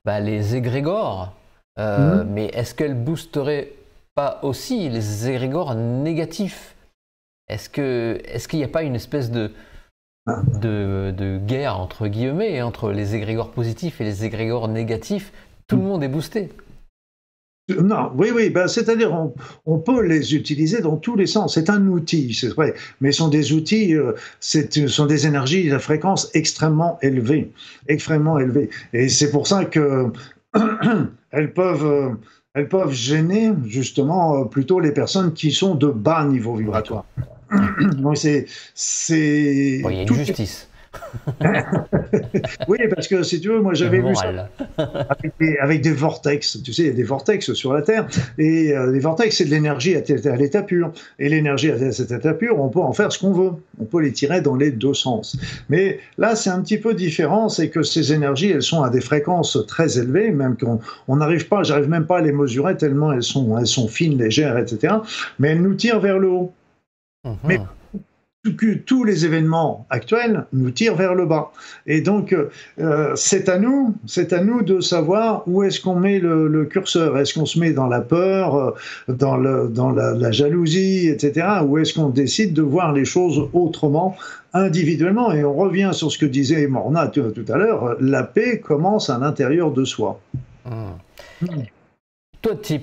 bah, les égrégores, euh, mmh. mais est-ce qu'elle boosterait pas aussi les égrégores négatifs? Est-ce que est-ce qu'il n'y a pas une espèce de, de, de guerre, entre guillemets, entre les égrégores positifs et les égrégores négatifs? Tout le monde est boosté. Non, oui, oui, ben, c'est-à-dire on, on peut les utiliser dans tous les sens. C'est un outil, c'est vrai, mais ce sont des outils, euh, ce sont des énergies de fréquence extrêmement élevées, extrêmement élevées. Et c'est pour ça qu'elles peuvent... Euh, elles peuvent gêner justement euh, plutôt les personnes qui sont de bas niveau vibratoire. Donc c'est... Il bon, y a une tout... justice. Oui, parce que si tu veux, moi j'avais vu ça avec des, avec des vortex, tu sais, il y a des vortex sur la Terre, et euh, les vortex c'est de l'énergie à, à l'état pur, et l'énergie à cet état pur, on peut en faire ce qu'on veut, on peut les tirer dans les deux sens. Mais là c'est un petit peu différent, c'est que ces énergies elles sont à des fréquences très élevées, même qu'on n'arrive pas, j'arrive même pas à les mesurer tellement elles sont, elles sont fines, légères, et cetera, mais elles nous tirent vers le haut. Mmh. Mais que tous les événements actuels nous tirent vers le bas. Et donc, euh, c'est à nous, c'est à nous de savoir où est-ce qu'on met le, le curseur. Est-ce qu'on se met dans la peur, dans, le, dans la, la jalousie, et cetera. Ou est-ce qu'on décide de voir les choses autrement, individuellement? Et on revient sur ce que disait Morrnah tout, tout à l'heure, la paix commence à l'intérieur de soi. Mmh. Mmh. Toi, tu...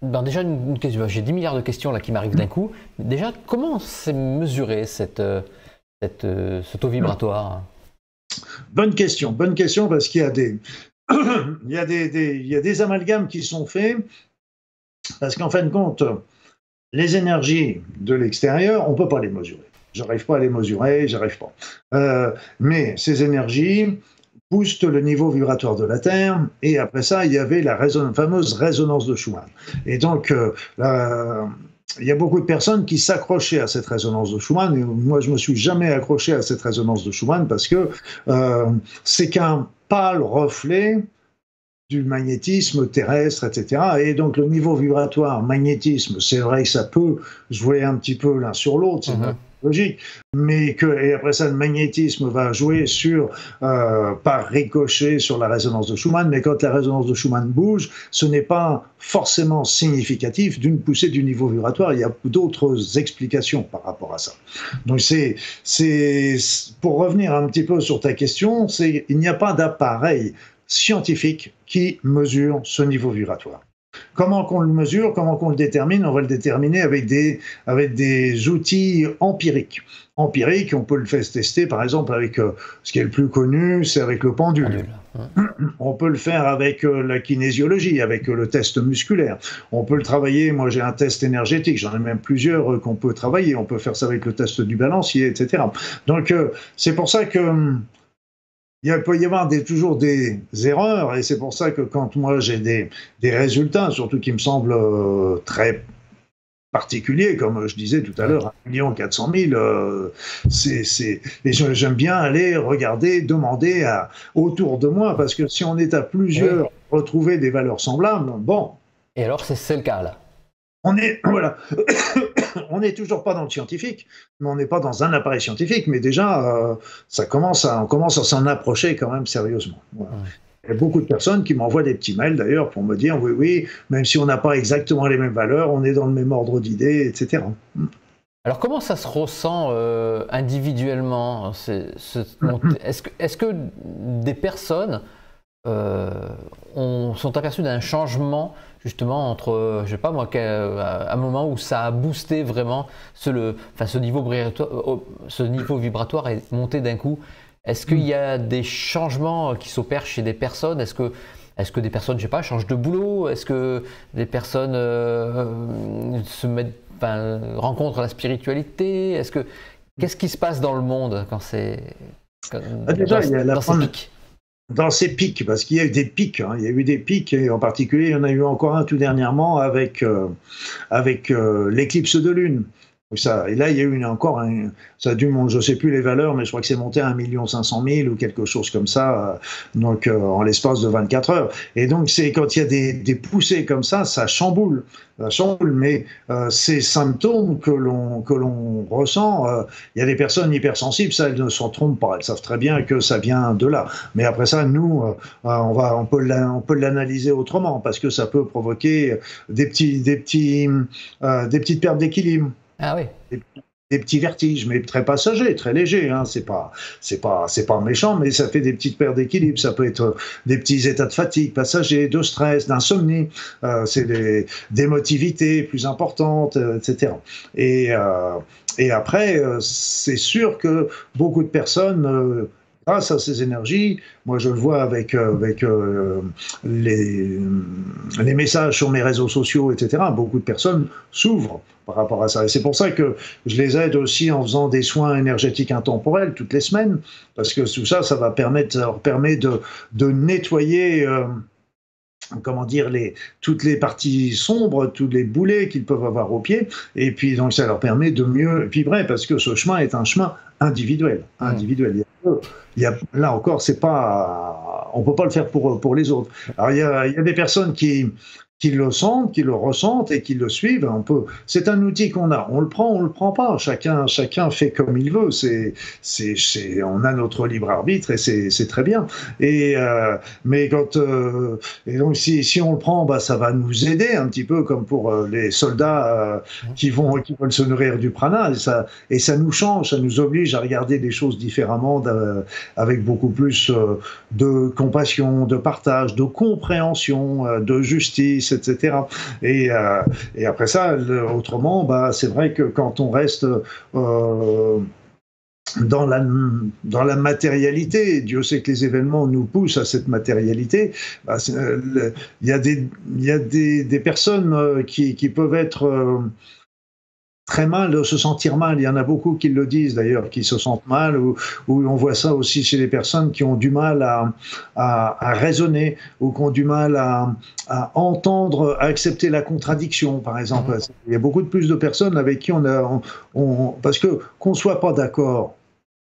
Ben déjà, j'ai dix milliards de questions là qui m'arrivent d'un coup. Déjà, comment c'est mesuré cette, cette, ce taux vibratoire? Bonne question, bonne question, parce qu'il y a des, il y a des, des, il y a des amalgames qui sont faits, parce qu'en fin de compte, les énergies de l'extérieur, on ne peut pas les mesurer. J'arrive pas à les mesurer, j'arrive pas. Euh, mais ces énergies booste le niveau vibratoire de la Terre, et après ça, il y avait la, résonance, la fameuse résonance de Schumann. Et donc, euh, la, il y a beaucoup de personnes qui s'accrochaient à cette résonance de Schumann, et moi, je ne me suis jamais accroché à cette résonance de Schumann, parce que euh, c'est qu'un pâle reflet du magnétisme terrestre, et cetera. Et donc, le niveau vibratoire, magnétisme, c'est vrai que ça peut jouer un petit peu l'un sur l'autre, mm-hmm. logique, mais que, et après ça, le magnétisme va jouer sur, euh, par ricochet sur la résonance de Schumann, mais quand la résonance de Schumann bouge, ce n'est pas forcément significatif d'une poussée du niveau vibratoire, il y a d'autres explications par rapport à ça. Donc c'est, c'est, pour revenir un petit peu sur ta question, c'est, il n'y a pas d'appareil scientifique qui mesure ce niveau vibratoire. Comment qu'on le mesure, comment qu'on le détermine? On va le déterminer avec des, avec des outils empiriques. Empiriques, on peut le faire tester par exemple avec euh, ce qui est le plus connu, c'est avec le pendule. On peut le faire avec euh, la kinésiologie, avec euh, le test musculaire. On peut le travailler, moi j'ai un test énergétique, j'en ai même plusieurs euh, qu'on peut travailler. On peut faire ça avec le test du balancier, et cetera. Donc euh, c'est pour ça que... Hum, il peut y avoir des, toujours des erreurs, et c'est pour ça que quand moi j'ai des, des résultats, surtout qui me semblent euh, très particuliers, comme je disais tout à l'heure, un million quatre cent mille, euh, c'est, c'est, et j'aime bien aller regarder, demander à, autour de moi, parce que si on est à plusieurs, oui. retrouver des valeurs semblables, bon... Et alors c'est le cas là? On est, voilà, on n'est toujours pas dans le scientifique, mais on n'est pas dans un appareil scientifique, mais déjà, euh, ça commence à, on commence à s'en approcher quand même sérieusement. Voilà. Ouais. Il y a beaucoup de personnes qui m'envoient des petits mails d'ailleurs pour me dire, oui, oui, même si on n'a pas exactement les mêmes valeurs, on est dans le même ordre d'idées, et cetera. Alors comment ça se ressent euh, individuellement? Est-ce est que, est-ce que des personnes... Euh, on sont aperçus d'un changement justement entre, je sais pas moi, un moment où ça a boosté vraiment ce, le, enfin ce, niveau, ce niveau vibratoire est monté d'un coup. Est-ce qu'il y a des changements qui s'opèrent chez des personnes? Est-ce que, est-ce que des personnes, je sais pas, changent de boulot? Est-ce que des personnes euh, se mettent, enfin, rencontrent la spiritualité? Est-ce que qu'est-ce qui se passe dans le monde quand c'est ah, déjà il y a la pandémie. Dans ces pics, parce qu'il y a eu des pics, hein, il y a eu des pics, et en particulier, il y en a eu encore un tout dernièrement avec, euh, avec euh, l'éclipse de lune. Ça, et là, il y a eu une, encore, un, ça a dû, je ne sais plus les valeurs, mais je crois que c'est monté à un million cinq cent mille ou quelque chose comme ça, euh, donc euh, en l'espace de vingt-quatre heures. Et donc, c'est quand il y a des, des poussées comme ça, ça chamboule, ça chamboule, mais euh, ces symptômes que l'on que l'on ressent, euh, il y a des personnes hypersensibles, ça, elles ne s'en trompent pas, elles savent très bien que ça vient de là. Mais après ça, nous, euh, on va, on peut on peut l'analyser autrement, parce que ça peut provoquer des petits, des petits, euh, des petites pertes d'équilibre. Ah oui. Des, des petits vertiges, mais très passagers, très légers. Hein. C'est pas, c'est pas, c'est pas méchant, mais ça fait des petites pertes d'équilibre. Ça peut être des petits états de fatigue passagers, de stress, d'insomnie. Euh, c'est des, des motivités plus importantes, euh, et cetera. Et, euh, et après, euh, c'est sûr que beaucoup de personnes... Euh, grâce à ces énergies, moi je le vois avec, euh, avec euh, les, les messages sur mes réseaux sociaux, et cetera, beaucoup de personnes s'ouvrent par rapport à ça. Et c'est pour ça que je les aide aussi en faisant des soins énergétiques intemporels toutes les semaines, parce que tout ça, ça, va permettre, ça leur permet de, de nettoyer... Euh, comment dire, les, toutes les parties sombres, tous les boulets qu'ils peuvent avoir au pied, et puis donc ça leur permet de mieux vibrer, parce que ce chemin est un chemin individuel, individuel. Mmh. Il y a, là encore, c'est pas, on peut pas le faire pour, pour les autres. Alors il y a, il y a des personnes qui, qui le sentent, qui le ressentent et qui le suivent. On peut, c'est un outil qu'on a, on le prend, on le prend pas, chacun, chacun fait comme il veut, c'est, c'est, c'est, on a notre libre arbitre et c'est, c'est très bien. Et, euh, mais quand, euh, et donc si, si on le prend, bah, ça va nous aider un petit peu, comme pour euh, les soldats euh, qui vont, qui veulent se nourrir du prana, et ça, et ça nous change, ça nous oblige à regarder les choses différemment, avec beaucoup plus euh, de compassion, de partage, de compréhension, euh, de justice, et cetera. Et, euh, et après ça, le, autrement, bah, c'est vrai que quand on reste euh, dans, la, dans la matérialité, Dieu sait que les événements nous poussent à cette matérialité, bah, euh, le, y a des, y a des, des personnes euh, qui, qui peuvent être... Euh, très mal, se sentir mal. Il y en a beaucoup qui le disent d'ailleurs, qui se sentent mal, ou, ou on voit ça aussi chez les personnes qui ont du mal à, à, à raisonner, ou qui ont du mal à, à entendre, à accepter la contradiction, par exemple. Mmh. Il y a beaucoup de plus de personnes avec qui on a... On, on, parce que qu'on ne soit pas d'accord,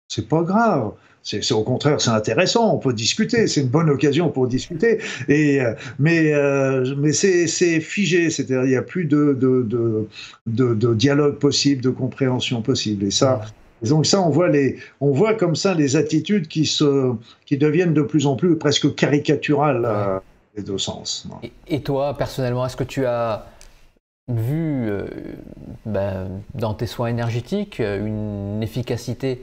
c'est pas grave. C'est, c'est, au contraire, c'est intéressant, on peut discuter, c'est une bonne occasion pour discuter, et, mais, euh, mais c'est, c'est figé, c'est-à-dire il n'y a plus de, de, de, de, de dialogue possible, de compréhension possible, et ça, et donc ça on voit, les, on voit comme ça les attitudes qui, se, qui deviennent de plus en plus presque caricaturales, euh, les deux sens. Et, et toi, personnellement, est-ce que tu as vu euh, ben, dans tes soins énergétiques une efficacité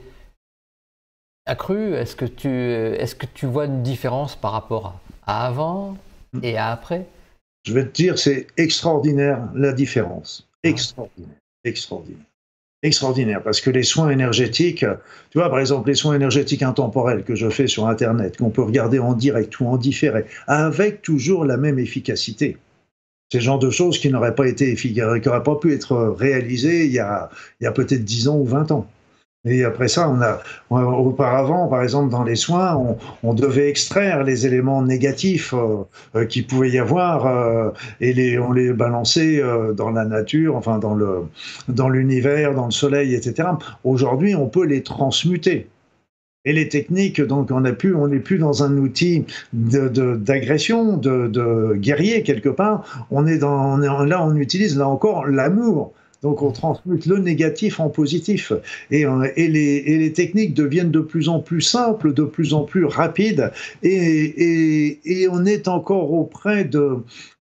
accrue? Est-ce que tu est-ce que tu vois une différence par rapport à avant et à après? Je vais te dire, c'est extraordinaire la différence, extraordinaire, extraordinaire, extraordinaire, parce que les soins énergétiques, tu vois, par exemple les soins énergétiques intemporels que je fais sur Internet, qu'on peut regarder en direct ou en différé, avec toujours la même efficacité. C'est le genre de choses qui n'auraient pas été qui n'auraient pas pu être réalisées il y a il y a peut-être dix ans ou vingt ans. Et après ça, on a, on a, auparavant, par exemple, dans les soins, on, on devait extraire les éléments négatifs euh, euh, qu'il pouvait y avoir euh, et les, on les balançait euh, dans la nature, enfin dans le, dans l'univers, dans le soleil, et cetera. Aujourd'hui, on peut les transmuter. Et les techniques, donc on n'est plus, plus dans un outil de, de, d'agression, de, de guerrier quelque part. On est dans, on est, là, on utilise, là encore, l'amour. Donc on transmute le négatif en positif. Et, et, les, et les techniques deviennent de plus en plus simples, de plus en plus rapides. Et, et, et on est encore auprès de,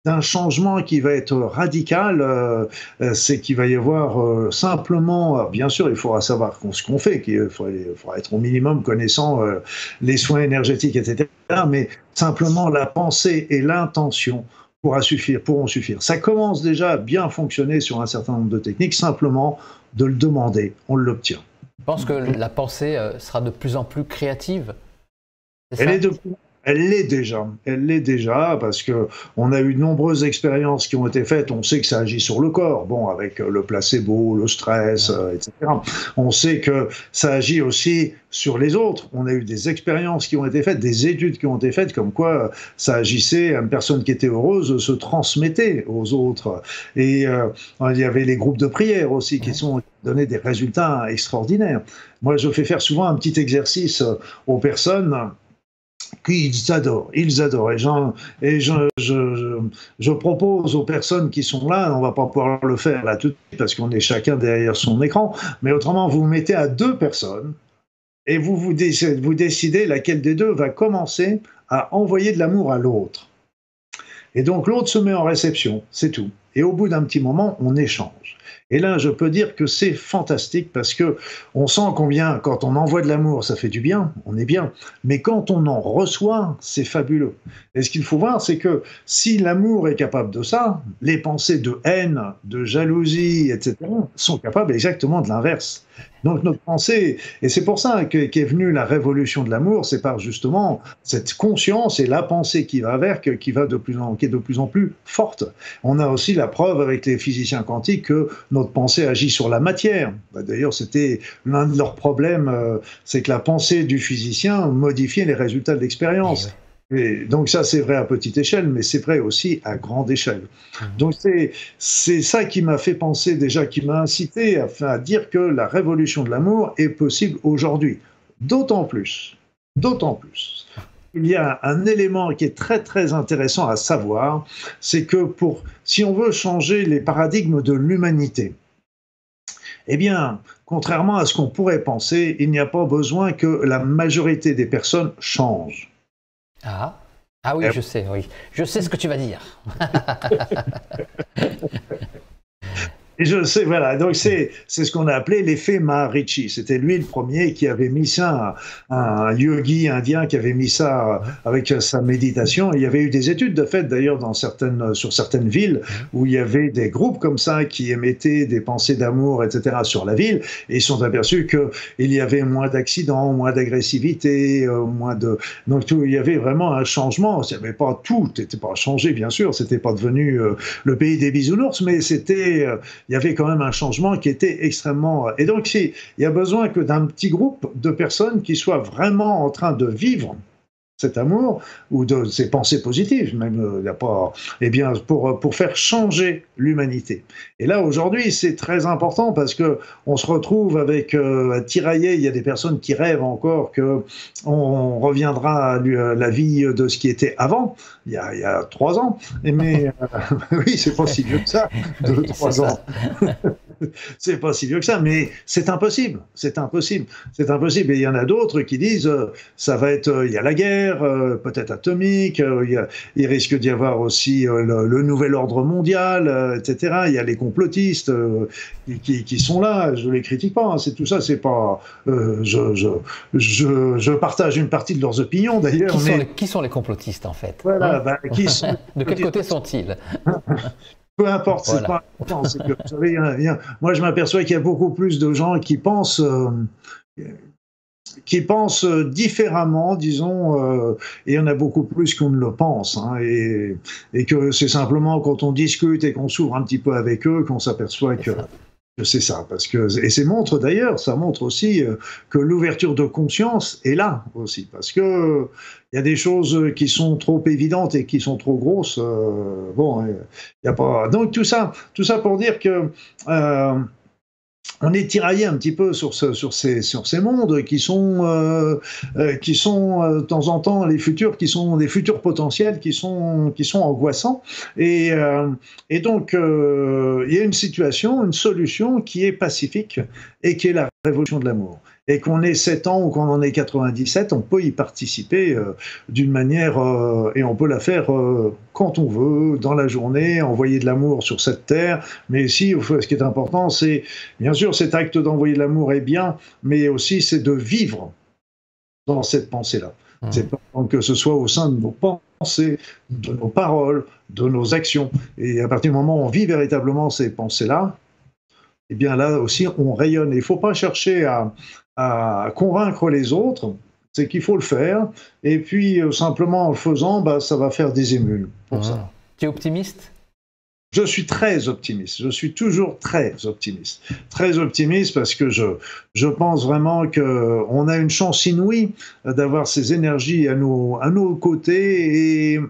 d'un changement qui va être radical. Euh, c'est qu'il va y avoir euh, simplement... Bien sûr, il faudra savoir ce qu'on fait. Il faudra, il faudra être au minimum connaissant euh, les soins énergétiques, et cetera. Mais simplement la pensée et l'intention pourra suffire, pourront suffire. Ça commence déjà à bien fonctionner sur un certain nombre de techniques, simplement de le demander, on l'obtient. Je pense que la pensée sera de plus en plus créative. Elle est de plus... Elle l'est déjà, elle l'est déjà, parce que on a eu de nombreuses expériences qui ont été faites, on sait que ça agit sur le corps, bon, avec le placebo, le stress, euh, et cetera. On sait que ça agit aussi sur les autres, on a eu des expériences qui ont été faites, des études qui ont été faites, comme quoi ça agissait, une personne qui était heureuse se transmettait aux autres. Et euh, il y avait les groupes de prière aussi qui sont... donner des résultats extraordinaires. Moi, je fais faire souvent un petit exercice aux personnes... Ils adorent, ils adorent. Et, j'en, et je, je, je, je propose aux personnes qui sont là, on ne va pas pouvoir le faire là tout de suite parce qu'on est chacun derrière son écran, mais autrement, vous vous mettez à deux personnes et vous, vous, dé- vous décidez laquelle des deux va commencer à envoyer de l'amour à l'autre. Et donc l'autre se met en réception, c'est tout. Et au bout d'un petit moment, on échange. Et là, je peux dire que c'est fantastique parce que on sent combien, quand on envoie de l'amour, ça fait du bien, on est bien. Mais quand on en reçoit, c'est fabuleux. Et ce qu'il faut voir, c'est que si l'amour est capable de ça, les pensées de haine, de jalousie, et cetera sont capables exactement de l'inverse. Donc notre pensée, et c'est pour ça qu'est venue la révolution de l'amour, c'est par justement cette conscience et la pensée qui va avec, qui, va de plus en, qui est de plus en plus forte. On a aussi la preuve avec les physiciens quantiques que notre pensée agit sur la matière. D'ailleurs, c'était l'un de leurs problèmes, c'est que la pensée du physicien modifiait les résultats de l'expérience. Et donc ça, c'est vrai à petite échelle, mais c'est vrai aussi à grande échelle. Donc c'est ça qui m'a fait penser déjà, qui m'a incité à, à dire que la révolution de l'amour est possible aujourd'hui. D'autant plus, d'autant plus, il y a un élément qui est très très intéressant à savoir, c'est que pour, si on veut changer les paradigmes de l'humanité, eh bien, contrairement à ce qu'on pourrait penser, il n'y a pas besoin que la majorité des personnes changent. Ah. ah oui, je sais, oui. Je sais ce que tu vas dire. Et je sais, voilà. Donc, c'est ce qu'on a appelé l'effet Maharishi. C'était lui le premier qui avait mis ça, un, un yogi indien qui avait mis ça avec sa méditation. Et il y avait eu des études de fait, d'ailleurs, dans certaines, sur certaines villes où il y avait des groupes comme ça qui émettaient des pensées d'amour, et cetera sur la ville. Et ils se sont aperçus qu'il y avait moins d'accidents, moins d'agressivité, euh, moins de... Donc, tout, il y avait vraiment un changement. Il n'y avait pas tout. C'était pas changé, bien sûr. C'était pas devenu euh, le pays des bisounours, mais c'était... Euh, il y avait quand même un changement qui était extrêmement... Et donc, si, il y a besoin que d'un petit groupe de personnes qui soient vraiment en train de vivre cet amour ou de ces pensées positives, même, il n'y a pas... Eh bien, pour, pour faire changer l'humanité. Et là, aujourd'hui, c'est très important parce qu'on se retrouve avec euh, tiraillé. Il y a des personnes qui rêvent encore qu'on on reviendra à la vie de ce qui était avant, il y a, il y a trois ans. Mais euh, oui, c'est pas si vieux que ça, deux, oui, trois ans. C'est pas si vieux que ça, mais c'est impossible, c'est impossible, c'est impossible. Et il y en a d'autres qui disent, euh, ça va être, euh, il y a la guerre, euh, peut-être atomique, euh, il, y a, il risque d'y avoir aussi euh, le, le nouvel ordre mondial, euh, et cetera. Il y a les complotistes euh, qui, qui sont là, je les critique pas, hein, c'est tout ça, c'est pas... Euh, je, je, je, je partage une partie de leurs opinions, d'ailleurs. Qui, mais... qui sont les complotistes, en fait, voilà, hein, bah, qui sont... De quel côté sont-ils? Peu importe, c'est voilà. Pas important. Que, vous savez, y a, y a, moi, je m'aperçois qu'il y a beaucoup plus de gens qui pensent, euh, qui pensent différemment, disons, euh, et il y en a beaucoup plus qu'on ne le pense. Hein, et, et que c'est simplement quand on discute et qu'on s'ouvre un petit peu avec eux qu'on s'aperçoit que... Je sais ça, parce que, et ça montre d'ailleurs, ça montre aussi que l'ouverture de conscience est là aussi, parce que il y a des choses qui sont trop évidentes et qui sont trop grosses. Euh, bon, il y a pas. Donc tout ça, tout ça pour dire que. Euh, On est tiraillé un petit peu sur, ce, sur, ces, sur ces mondes qui sont, euh, qui sont euh, de temps en temps les futurs, qui sont des futurs potentiels, qui sont, qui sont angoissants. Et, euh, et donc, euh, il y a une situation, une solution qui est pacifique et qui est la révolution de l'amour. Et qu'on ait sept ans ou qu'on en ait quatre-vingt-dix-sept, on peut y participer euh, d'une manière, euh, et on peut la faire euh, quand on veut, dans la journée, envoyer de l'amour sur cette terre. Mais ici, ce qui est important, c'est, bien sûr, cet acte d'envoyer de l'amour est bien, mais aussi c'est de vivre dans cette pensée-là. Mmh. C'est pas que ce soit au sein de nos pensées, de nos paroles, de nos actions. Et à partir du moment où on vit véritablement ces pensées-là, eh bien là aussi, on rayonne. Il ne faut pas chercher à... à convaincre les autres, c'est qu'il faut le faire, et puis euh, simplement en le faisant, bah, ça va faire des émules pour ah. ça. Tu es optimiste ? Je suis très optimiste, je suis toujours très optimiste. Très optimiste parce que je, je pense vraiment qu'on a une chance inouïe d'avoir ces énergies à nos, à nos côtés et...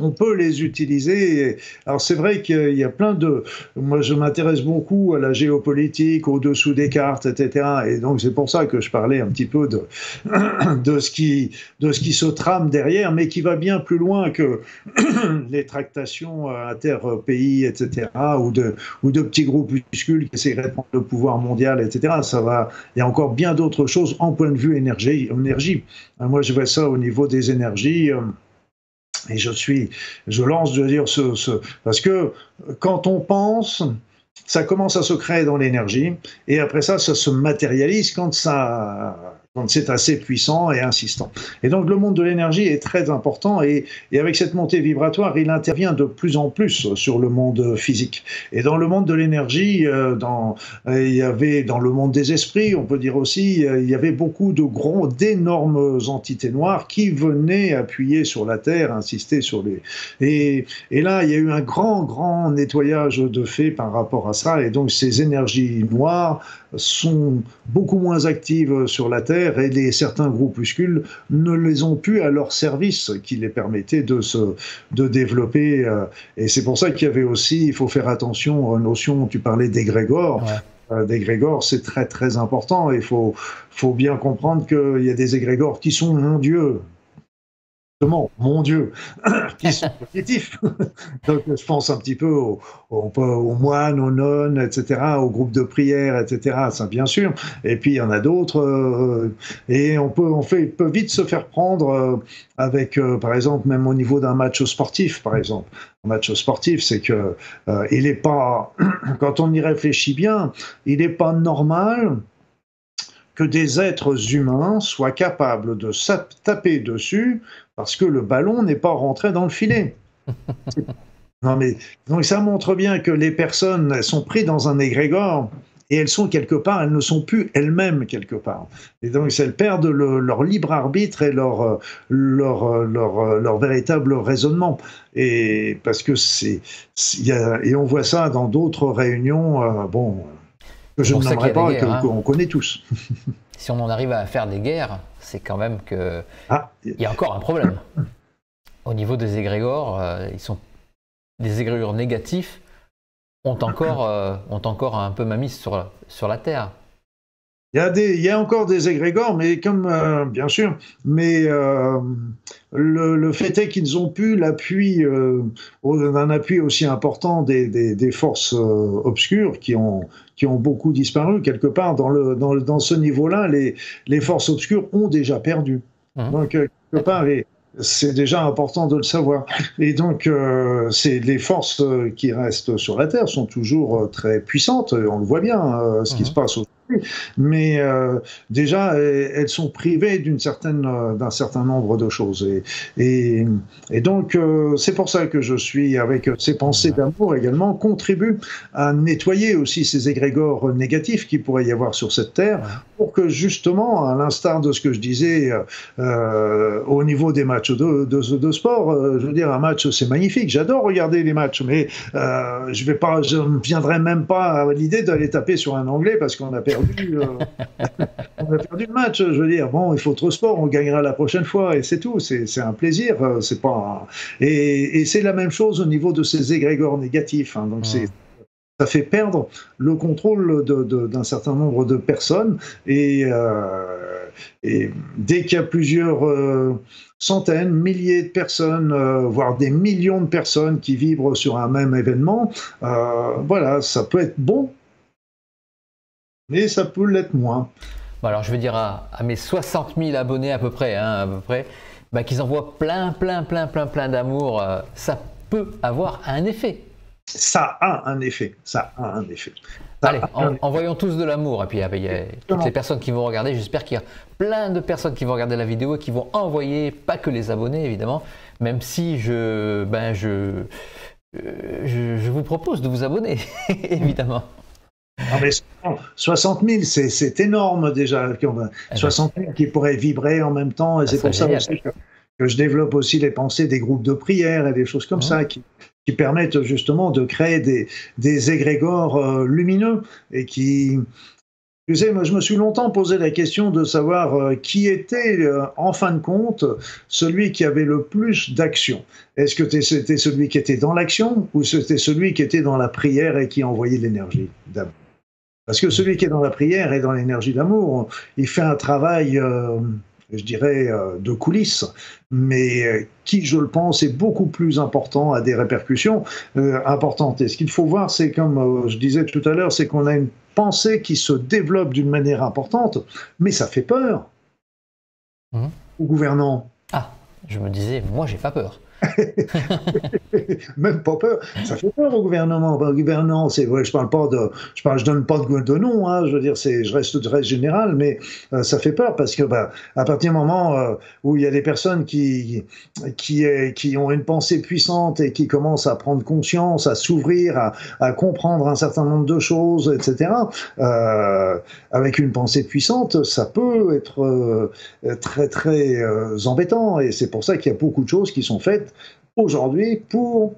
on peut les utiliser. Alors c'est vrai qu'il y a plein de... Moi je m'intéresse beaucoup à la géopolitique, au-dessous des cartes, et cetera. Et donc c'est pour ça que je parlais un petit peu de, de, ce qui, de ce qui se trame derrière, mais qui va bien plus loin que les tractations inter-pays, et cetera. Ou de, ou de petits groupuscules qui essaieraient de prendre le pouvoir mondial, et cetera. Ça va... Il y a encore bien d'autres choses en point de vue énergie. énergie. Moi je vois ça au niveau des énergies... Et je suis, je lance, je veux dire, ce, ce, parce que quand on pense, ça commence à se créer dans l'énergie, et après ça, ça se matérialise quand ça... Donc c'est assez puissant et insistant. Et donc le monde de l'énergie est très important et, et avec cette montée vibratoire, il intervient de plus en plus sur le monde physique. Et dans le monde de l'énergie, euh, euh, il y avait dans le monde des esprits, on peut dire aussi, euh, il y avait beaucoup de gros, d'énormes entités noires qui venaient appuyer sur la Terre, insister sur les... Et, et là, il y a eu un grand, grand nettoyage de fait par rapport à ça. Et donc ces énergies noires sont beaucoup moins actives sur la Terre, et les, certains groupuscules ne les ont plus à leur service qui les permettait de se de développer. Euh, et c'est pour ça qu'il y avait aussi, il faut faire attention aux notions, tu parlais d'égrégores. Ouais. Euh, d'égrégores, c'est très très important. Il faut, faut bien comprendre qu'il y a des égrégores qui sont mon Dieu. Justement, mon Dieu, qui sont positifs. Donc, je pense un petit peu aux, aux, aux moines, aux nonnes, et cetera, aux groupes de prière, et cetera, ça, bien sûr. Et puis, il y en a d'autres. Euh, et on peut, on fait, peut vite se faire prendre euh, avec, euh, par exemple, même au niveau d'un match sportif, par exemple. Un match sportif, c'est que euh, il n'est pas, quand on y réfléchit bien, il n'est pas normal que des êtres humains soient capables de taper dessus parce que le ballon n'est pas rentré dans le filet. Non mais, donc ça montre bien que les personnes, elles sont prises dans un égrégore et elles sont quelque part, elles ne sont plus elles-mêmes quelque part. Et donc elles perdent le, leur libre arbitre et leur, leur, leur, leur véritable raisonnement. Et, parce que c'est, y a, et on voit ça dans d'autres réunions, euh, bon... que je ne nommerai pas, qu'on connaît tous. Si on en arrive à faire des guerres, c'est quand même qu'il ah. y a encore un problème. Au niveau des égrégores, euh, ils sont... des égrégores négatifs ont encore, euh, ont encore un peu ma mise sur, sur la Terre. Il y a des, il y a encore des égrégores, mais comme, euh, bien sûr, mais euh, le, le fait est qu'ils ont pu l'appui, euh, d'un appui aussi important des, des, des forces euh, obscures qui ont, qui ont beaucoup disparu. Quelque part, dans, le, dans, le, dans ce niveau-là, les, les forces obscures ont déjà perdu. Mmh. Donc, euh, quelque part, les, c'est déjà important de le savoir. Et donc, euh, c'est les forces qui restent sur la Terre sont toujours très puissantes. On le voit bien, euh, ce qui mmh. se passe aujourd'hui. Mais euh, déjà, elles sont privées d'une certaine, d'un certain nombre de choses. Et, et, et donc, euh, c'est pour ça que je suis, avec ces pensées d'amour également, contribue à nettoyer aussi ces égrégores négatifs qu'il pourrait y avoir sur cette Terre, pour que justement, à l'instar de ce que je disais euh, au niveau des matchs de, de, de sport, euh, je veux dire, un match, c'est magnifique, j'adore regarder les matchs, mais euh, je vais pas, je ne viendrai même pas à l'idée d'aller taper sur un Anglais parce qu'on a perdu, euh, on a perdu le match, je veux dire, bon, il faut trop sport, on gagnera la prochaine fois, et c'est tout, c'est un plaisir, c'est pas... Un... Et, et c'est la même chose au niveau de ces égrégores négatifs, hein, donc mmh. c'est... Ça fait perdre le contrôle d'un certain nombre de personnes et, euh, et dès qu'il y a plusieurs euh, centaines, milliers de personnes, euh, voire des millions de personnes qui vibrent sur un même événement, euh, voilà, ça peut être bon, mais ça peut l'être moins. Bon, alors je veux dire à, à mes soixante mille abonnés à peu près, hein, à peu près, bah, qu'ils envoient plein, plein, plein, plein, plein d'amour, euh, ça peut avoir un effet. Ça a un effet, ça a un effet. Ça Allez, en, un effet. Envoyons tous de l'amour, et puis il y a toutes les personnes qui vont regarder, j'espère qu'il y a plein de personnes qui vont regarder la vidéo et qui vont envoyer, pas que les abonnés évidemment, même si je, ben je, je, je vous propose de vous abonner, évidemment. Non mais soixante mille, c'est énorme déjà, soixante mille qui pourraient vibrer en même temps, et c'est pour ça aussi que, que je développe aussi les pensées des groupes de prière et des choses comme mmh. ça, qui... qui permettent justement de créer des, des égrégores lumineux et qui... Tu sais, moi, je me suis longtemps posé la question de savoir euh, qui était, euh, en fin de compte, celui qui avait le plus d'action. Est-ce que es, c'était celui qui était dans l'action ou c'était celui qui était dans la prière et qui envoyait l'énergie d'amour? Parce que celui qui est dans la prière et dans l'énergie d'amour, il fait un travail... Euh, je dirais, euh, de coulisses, mais euh, qui, je le pense, est beaucoup plus important, à des répercussions euh, importantes. Et ce qu'il faut voir, c'est comme euh, je disais tout à l'heure, c'est qu'on a une pensée qui se développe d'une manière importante, mais ça fait peur mmh. aux gouvernants. Ah, je me disais, moi, j'ai pas peur. Même pas peur. Ça fait peur au gouvernement. Ben, gouvernant, c'est, ouais, je parle pas de, je parle, je donne pas de, de nom. Hein, je veux dire, c'est, je reste très général, mais euh, ça fait peur parce que, ben, à partir du moment euh, où il y a des personnes qui, qui, qui ont une pensée puissante et qui commencent à prendre conscience, à s'ouvrir, à, à comprendre un certain nombre de choses, et cetera. Euh, avec une pensée puissante, ça peut être euh, très, très euh, embêtant. Et c'est pour ça qu'il y a beaucoup de choses qui sont faites aujourd'hui pour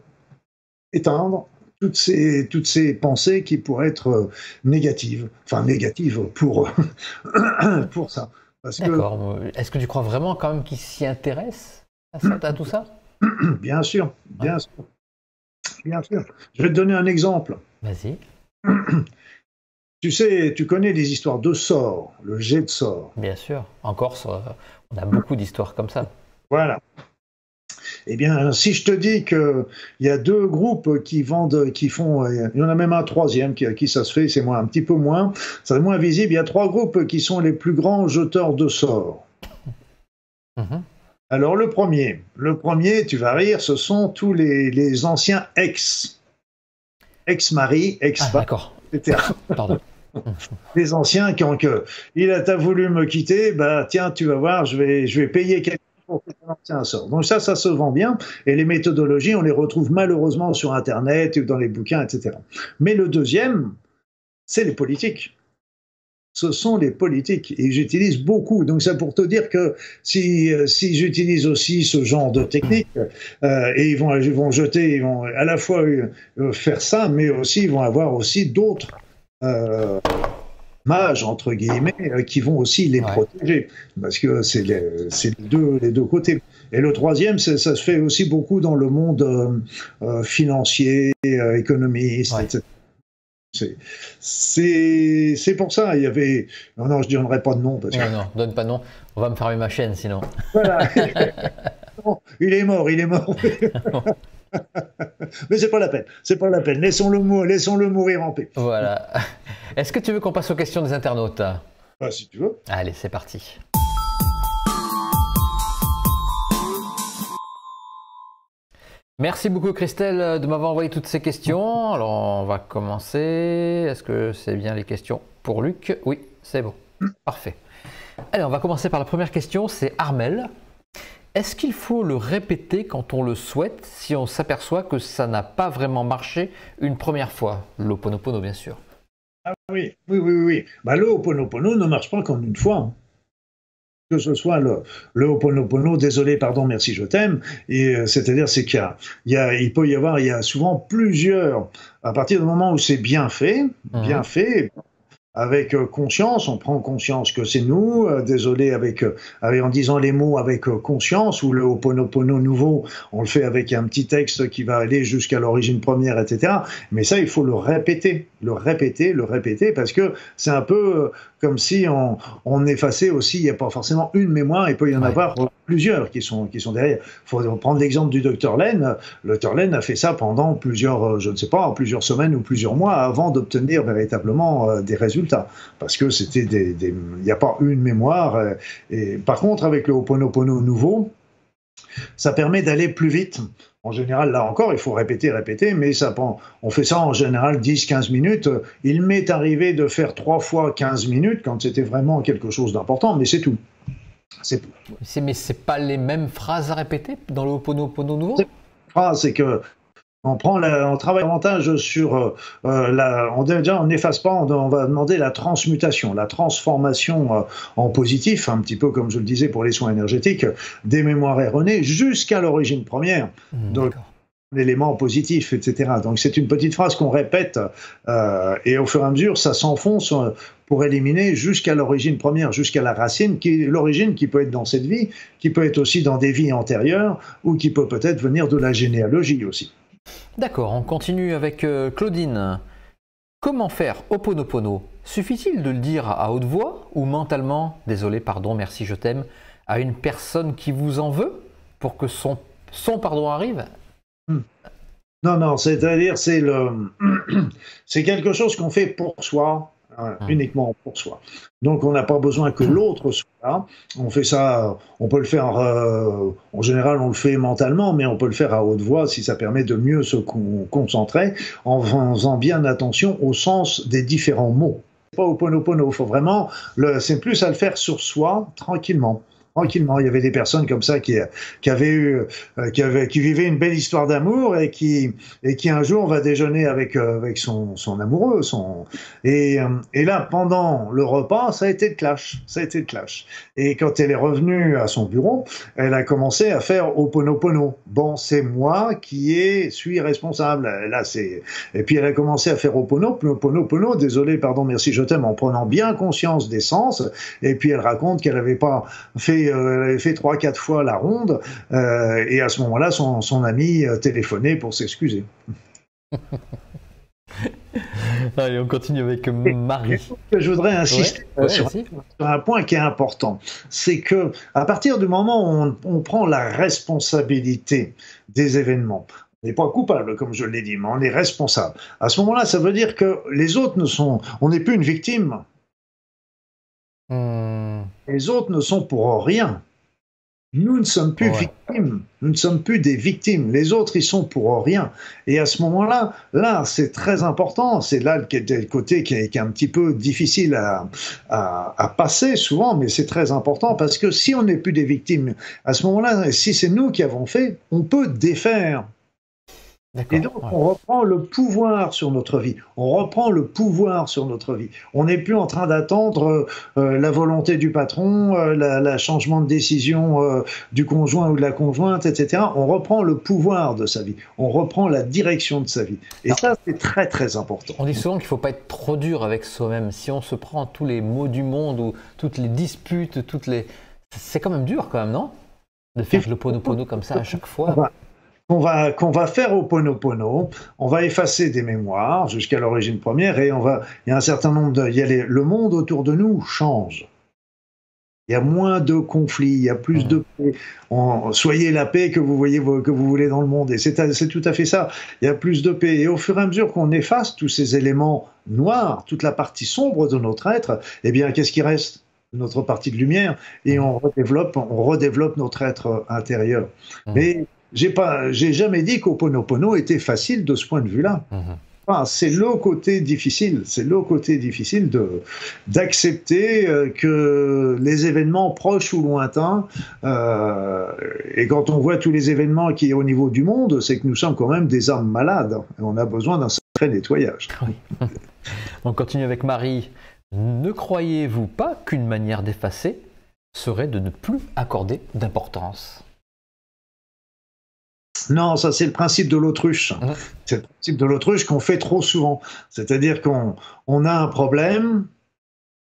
éteindre toutes ces, toutes ces pensées qui pourraient être négatives, enfin négatives pour, pour ça. D'accord. Est-ce que tu crois vraiment quand même qu'ils s'y intéressent à, ça, à tout ça? Bien sûr, bien, ouais. sûr, bien sûr. Je vais te donner un exemple. Vas-y. Tu sais, tu connais les histoires de sorts, le jet de sorts. Bien sûr. En Corse, on a beaucoup d'histoires comme ça. Voilà. Eh bien, si je te dis qu'il y a deux groupes qui vendent, qui font, il y en a même un troisième qui, qui ça se fait, c'est moins, un petit peu moins, c'est moins visible, il y a trois groupes qui sont les plus grands jeteurs de sorts. Mmh. Alors le premier, le premier, tu vas rire, ce sont tous les, les anciens ex, ex-mari, ex-femme, ah, et cetera. Pardon. Les anciens qui ont que, il a t'as voulu me quitter, bah tiens, tu vas voir, je vais, je vais payer quelqu'un. Donc ça, ça se vend bien, et les méthodologies, on les retrouve malheureusement sur Internet, ou dans les bouquins, et cetera. Mais le deuxième, c'est les politiques. Ce sont les politiques, et j'utilise beaucoup. Donc ça pour te dire que si, si j'utilise aussi ce genre de technique, euh, et ils vont, ils vont jeter, ils vont à la fois euh, faire ça, mais aussi ils vont avoir aussi d'autres... Euh, mages, entre guillemets, euh, qui vont aussi les ouais. protéger, parce que c'est les, les, deux, les deux côtés. Et le troisième, ça se fait aussi beaucoup dans le monde euh, financier, euh, économiste, ouais. et cetera. C'est pour ça, il y avait... Non, non, je ne donnerai pas de nom. Parce que... Non, non, donne pas de nom, on va me fermer ma chaîne sinon. Voilà. Non, il est mort, il est mort. Mais c'est pas la peine, c'est pas la peine. Laissons-le mou laissons -le mourir en paix. Voilà. Est-ce que tu veux qu'on passe aux questions des internautes? Bah, si tu veux. Allez, c'est parti. Merci beaucoup Christelle de m'avoir envoyé toutes ces questions. Alors on va commencer. Est-ce que c'est bien les questions pour Luc? Oui, c'est bon. Parfait. Allez, on va commencer par la première question, c'est Armel. Est-ce qu'il faut le répéter quand on le souhaite, si on s'aperçoit que ça n'a pas vraiment marché une première fois? L'Ho'oponopono, bien sûr. Ah oui, oui, oui, oui. Bah, le Ho'oponopono ne marche pas qu'en une fois. Que ce soit le, le Ho'oponopono, désolé, pardon, merci, je t'aime, et euh, c'est-à-dire c'est qu'il y, y a, il peut y avoir, il y a souvent plusieurs. À partir du moment où c'est bien fait, mmh. bien fait. Avec conscience, on prend conscience que c'est nous, euh, désolé, avec, euh, avec, en disant les mots avec euh, conscience, ou le Ho'oponopono nouveau, on le fait avec un petit texte qui va aller jusqu'à l'origine première, et cetera. Mais ça, il faut le répéter, le répéter, le répéter, parce que c'est un peu euh, comme si on, on effaçait aussi, il n'y a pas forcément une mémoire, il peut y en ouais. avoir plusieurs qui sont, qui sont derrière. Il faut prendre l'exemple du docteur Len. Le docteur Len a fait ça pendant plusieurs, je ne sais pas, plusieurs semaines ou plusieurs mois avant d'obtenir véritablement euh, des résultats. Parce que c'était des, il n'y a pas une mémoire. Et, et par contre, avec le Ho'oponopono nouveau, ça permet d'aller plus vite. En général, là encore, il faut répéter, répéter, mais ça prend, on fait ça en général dix quinze minutes. Il m'est arrivé de faire trois fois quinze minutes quand c'était vraiment quelque chose d'important, mais c'est tout. C'est mais ce n'est pas les mêmes phrases à répéter dans le Ho'oponopono nouveau? Ah, c'est que On, prend la, on travaille davantage sur, euh, la, on, déjà on n'efface pas, on, on va demander la transmutation, la transformation euh, en positif, un petit peu comme je le disais pour les soins énergétiques, des mémoires erronées jusqu'à l'origine première, mmh, donc l'élément positif, et cetera. Donc c'est une petite phrase qu'on répète euh, et au fur et à mesure ça s'enfonce euh, pour éliminer jusqu'à l'origine première, jusqu'à la racine, l'origine qui peut être dans cette vie, qui peut être aussi dans des vies antérieures ou qui peut peut-être venir de la généalogie aussi. D'accord, on continue avec Claudine. Comment faire Ho'oponopono? Suffit-il de le dire à haute voix ou mentalement, désolé, pardon, merci, je t'aime, à une personne qui vous en veut pour que son, son pardon arrive? Non, non, c'est-à-dire c'est le, c'est quelque chose qu'on fait pour soi, hein, ah. uniquement pour soi. Donc on n'a pas besoin que l'autre soit là. On fait ça, on peut le faire, euh, en général on le fait mentalement, mais on peut le faire à haute voix si ça permet de mieux se con concentrer en faisant bien attention au sens des différents mots. Pas au Ho'oponopono, faut vraiment, c'est plus à le faire sur soi, tranquillement. Tranquillement, il y avait des personnes comme ça qui, qui, avaient eu, qui, avaient, qui vivaient une belle histoire d'amour et qui, et qui un jour va déjeuner avec, avec son, son amoureux. Son, et, et là, pendant le repas, ça a été le clash. Ça a été le clash. Et quand elle est revenue à son bureau, elle a commencé à faire Ho'oponopono. Bon, c'est moi qui est, suis responsable. Là, c'est... Et puis elle a commencé à faire Ho'oponopono, désolé, pardon, merci, je t'aime, en prenant bien conscience des sens. Et puis elle raconte qu'elle n'avait pas fait elle avait fait trois, quatre fois la ronde, euh, et à ce moment-là, son, son ami téléphonait pour s'excuser. Allez, on continue avec Marie. Je voudrais insister ouais, ouais, sur, si. sur un point qui est important, c'est que à partir du moment où on, on prend la responsabilité des événements, on n'est pas coupable, comme je l'ai dit, mais on est responsable. À ce moment-là, ça veut dire que les autres ne sont, on n'est plus une victime. Hmm. Les autres ne sont pour rien. Nous ne sommes plus ouais. victimes. Nous ne sommes plus des victimes. Les autres, ils sont pour rien. Et à ce moment-là, là, c'est très important. C'est là le côté qui est, qui est un petit peu difficile à, à, à passer souvent, mais c'est très important parce que si on n'est plus des victimes, à ce moment-là, si c'est nous qui avons fait, on peut défaire. Et donc, ouais. on reprend le pouvoir sur notre vie. On reprend le pouvoir sur notre vie. On n'est plus en train d'attendre euh, la volonté du patron, euh, la, la changement de décision euh, du conjoint ou de la conjointe, et cetera. On reprend le pouvoir de sa vie. On reprend la direction de sa vie. Et non. ça, c'est très, très important. On dit souvent qu'il ne faut pas être trop dur avec soi-même. Si on se prend tous les maux du monde ou toutes les disputes, toutes les... c'est quand même dur, quand même, non? De faire le Ho'oponopono comme ça à chaque fois. Ouais. Qu'on va, qu'on va faire Ho'oponopono, on va effacer des mémoires jusqu'à l'origine première et on va, il y a un certain nombre de, il y a les, le monde autour de nous change. Il y a moins de conflits, il y a plus de paix. On, soyez la paix que vous, voyez, que vous voulez dans le monde. Et c'est tout à fait ça. Il y a plus de paix. Et au fur et à mesure qu'on efface tous ces éléments noirs, toute la partie sombre de notre être, eh bien, qu'est-ce qui reste ? Notre partie de lumière. Et on redéveloppe, on redéveloppe notre être intérieur. Mais J'ai pas, j'ai jamais dit qu'Ho'oponopono était facile de ce point de vue-là. Mmh. Enfin, c'est le côté difficile, c'est le côté difficile de d'accepter que les événements proches ou lointains, euh, et quand on voit tous les événements qui est au niveau du monde, c'est que nous sommes quand même des âmes malades et on a besoin d'un sacré nettoyage. Oui. On continue avec Marie. Ne croyez-vous pas qu'une manière d'effacer serait de ne plus accorder d'importance ? Non, ça c'est le principe de l'autruche. C'est le principe de l'autruche qu'on fait trop souvent. C'est-à-dire qu'on on a un problème,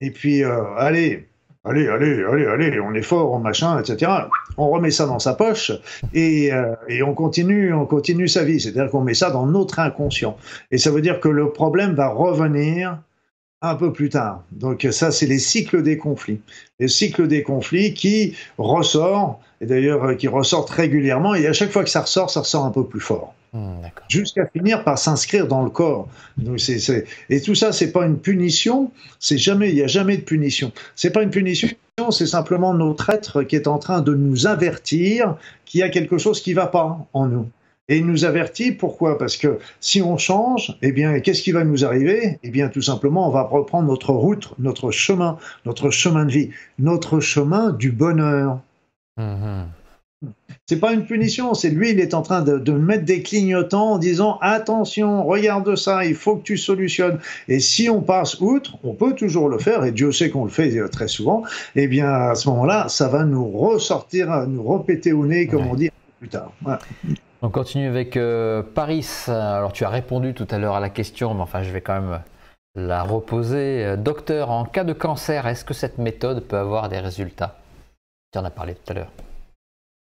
et puis euh, allez, allez, allez, allez, allez, on est fort, on machin, et cetera. On remet ça dans sa poche, et, euh, et on, continue, on continue sa vie. C'est-à-dire qu'on met ça dans notre inconscient. Et ça veut dire que le problème va revenir un peu plus tard. Donc ça, c'est les cycles des conflits. Les cycles des conflits qui ressortent, et d'ailleurs qui ressortent régulièrement, et à chaque fois que ça ressort, ça ressort un peu plus fort. Mmh, jusqu'à finir par s'inscrire dans le corps. Donc c'est, c'est... Et tout ça, c'est pas une punition, c'est jamais, il n'y a jamais de punition. C'est pas une punition, c'est simplement notre être qui est en train de nous avertir qu'il y a quelque chose qui ne va pas en nous. Et il nous avertit, pourquoi? Parce que si on change, eh bien, qu'est-ce qui va nous arriver? Eh bien, tout simplement, on va reprendre notre route, notre chemin, notre chemin de vie, notre chemin du bonheur. Mmh. C'est pas une punition, c'est lui, il est en train de, de mettre des clignotants en disant « Attention, regarde ça, il faut que tu solutionnes. » Et si on passe outre, on peut toujours le faire, et Dieu sait qu'on le fait très souvent, eh bien, à ce moment-là, ça va nous ressortir, nous repéter au nez, comme ouais. on dit, plus tard. Voilà. On continue avec euh, Paris. Alors, tu as répondu tout à l'heure à la question, mais enfin, je vais quand même la reposer. Docteur, en cas de cancer, est-ce que cette méthode peut avoir des résultats? Tu en as parlé tout à l'heure.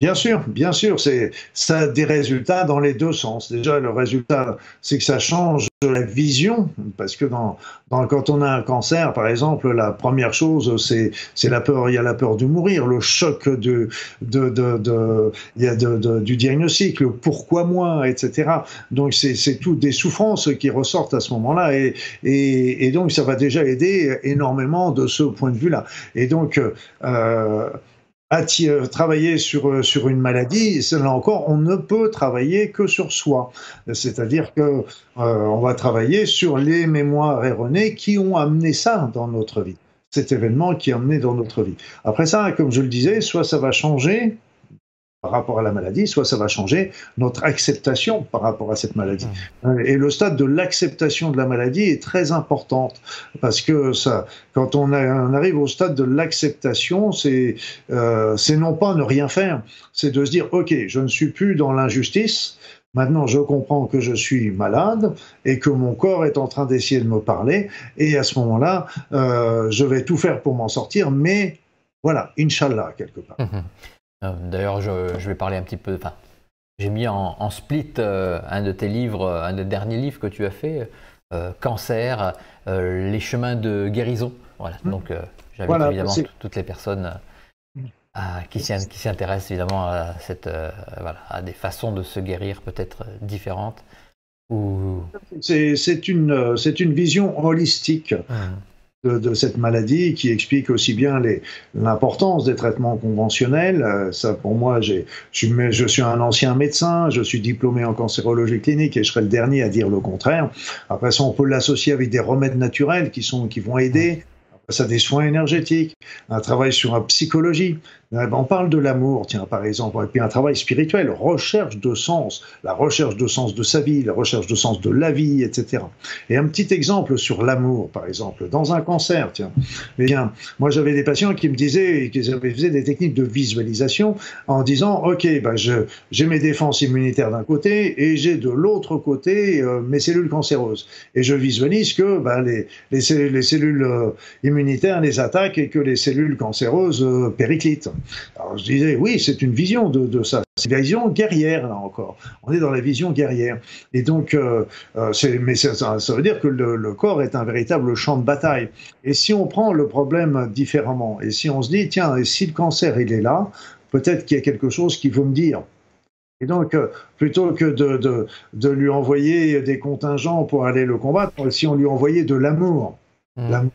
Bien sûr, bien sûr, c'est, ça a des résultats dans les deux sens. Déjà, le résultat, c'est que ça change la vision, parce que dans, dans, quand on a un cancer, par exemple, la première chose, c'est, c'est la peur, il y a la peur de mourir, le choc de, de, de, de, il y a de, de, du diagnostic, le pourquoi moi, et cetera. Donc, c'est, c'est toutes des souffrances qui ressortent à ce moment-là, et, et, et donc, ça va déjà aider énormément de ce point de vue-là. Et donc, euh, Attirer, travailler sur, sur une maladie, là encore, on ne peut travailler que sur soi. C'est-à-dire qu'on euh, va travailler sur les mémoires erronées qui ont amené ça dans notre vie, cet événement qui a amené dans notre vie. Après ça, comme je le disais, soit ça va changer par rapport à la maladie, soit ça va changer notre acceptation par rapport à cette maladie. Et le stade de l'acceptation de la maladie est très important, parce que ça, quand on, a, on arrive au stade de l'acceptation, c'est, euh, c'est non pas ne rien faire, c'est de se dire « Ok, je ne suis plus dans l'injustice ». Maintenant, je comprends que je suis malade et que mon corps est en train d'essayer de me parler. Et à ce moment-là, euh, je vais tout faire pour m'en sortir, mais voilà, Inch'Allah, quelque part. Mmh. D'ailleurs, je, je vais parler un petit peu. Enfin, j'ai mis en, en split euh, un de tes livres, un des derniers livres que tu as fait, euh, Cancer, euh, les chemins de guérison. Voilà. Donc, euh, j'invite voilà, évidemment toutes les personnes à, qui, qui s'intéressent évidemment à cette, euh, voilà, à des façons de se guérir peut-être différentes. Ou... C'est, c'est une, c'est une vision holistique. Mmh. De, de cette maladie qui explique aussi bien les, l'importance des traitements conventionnels. Euh, ça, pour moi, j'ai, je, suis, je suis un ancien médecin, je suis diplômé en cancérologie clinique et je serai le dernier à dire le contraire. Après ça, on peut l'associer avec des remèdes naturels qui, sont, qui vont aider. Après ça, des soins énergétiques, un travail sur la psychologie. On parle de l'amour, tiens, par exemple, et puis un travail spirituel, recherche de sens, la recherche de sens de sa vie, la recherche de sens de la vie, et cetera. Et un petit exemple sur l'amour, par exemple, dans un cancer, tiens. Mais bien, moi, j'avais des patients qui me disaient, qui faisaient des techniques de visualisation en disant, ok, ben je, j'ai mes défenses immunitaires d'un côté et j'ai de l'autre côté euh, mes cellules cancéreuses. Et je visualise que ben, les, les cellules, les cellules euh, immunitaires les attaquent et que les cellules cancéreuses euh, périclitent. Alors je disais, oui, c'est une vision de, de ça, c'est une vision guerrière, là encore. On est dans la vision guerrière. Et donc, euh, c'est, mais ça, ça veut dire que le, le corps est un véritable champ de bataille. Et si on prend le problème différemment, et si on se dit, tiens, et si le cancer, il est là, peut-être qu'il y a quelque chose qu'il faut me dire. Et donc, plutôt que de, de, de lui envoyer des contingents pour aller le combattre, si on lui envoyait de l'amour, mmh. l'amour.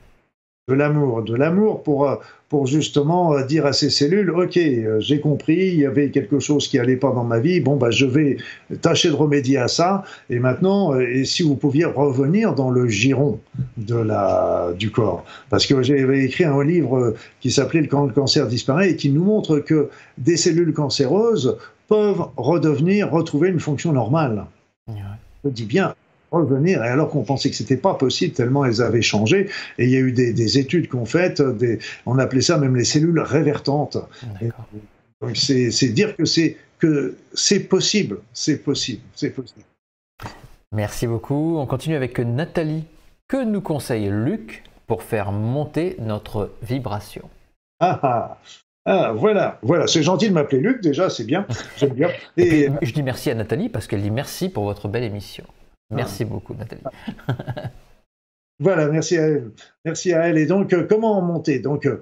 de l'amour, de l'amour pour, pour justement dire à ces cellules, ok, j'ai compris, il y avait quelque chose qui n'allait pas dans ma vie, bon, bah, je vais tâcher de remédier à ça, et maintenant, et si vous pouviez revenir dans le giron de la, du corps. Parce que j'avais écrit un livre qui s'appelait « Quand le cancer disparaît » et qui nous montre que des cellules cancéreuses peuvent redevenir, retrouver une fonction normale. Ouais. Je dis bien. Revenir, et alors qu'on pensait que ce n'était pas possible tellement elles avaient changé, et il y a eu des, des études qu'on fait, des, on appelait ça même les cellules révertantes. Et, donc c'est, c'est dire que c'est, que c'est possible, c'est possible, c'est possible. Merci beaucoup. On continue avec Nathalie. Que nous conseille Luc pour faire monter notre vibration? Ah ah Ah, voilà, voilà, c'est gentil de m'appeler Luc, déjà, c'est bien, j'aime bien. Et... Et puis, je dis merci à Nathalie parce qu'elle dit merci pour votre belle émission. Merci beaucoup, Nathalie. Voilà, merci à elle. Merci à elle. Et donc, euh, comment en monter? Donc, euh,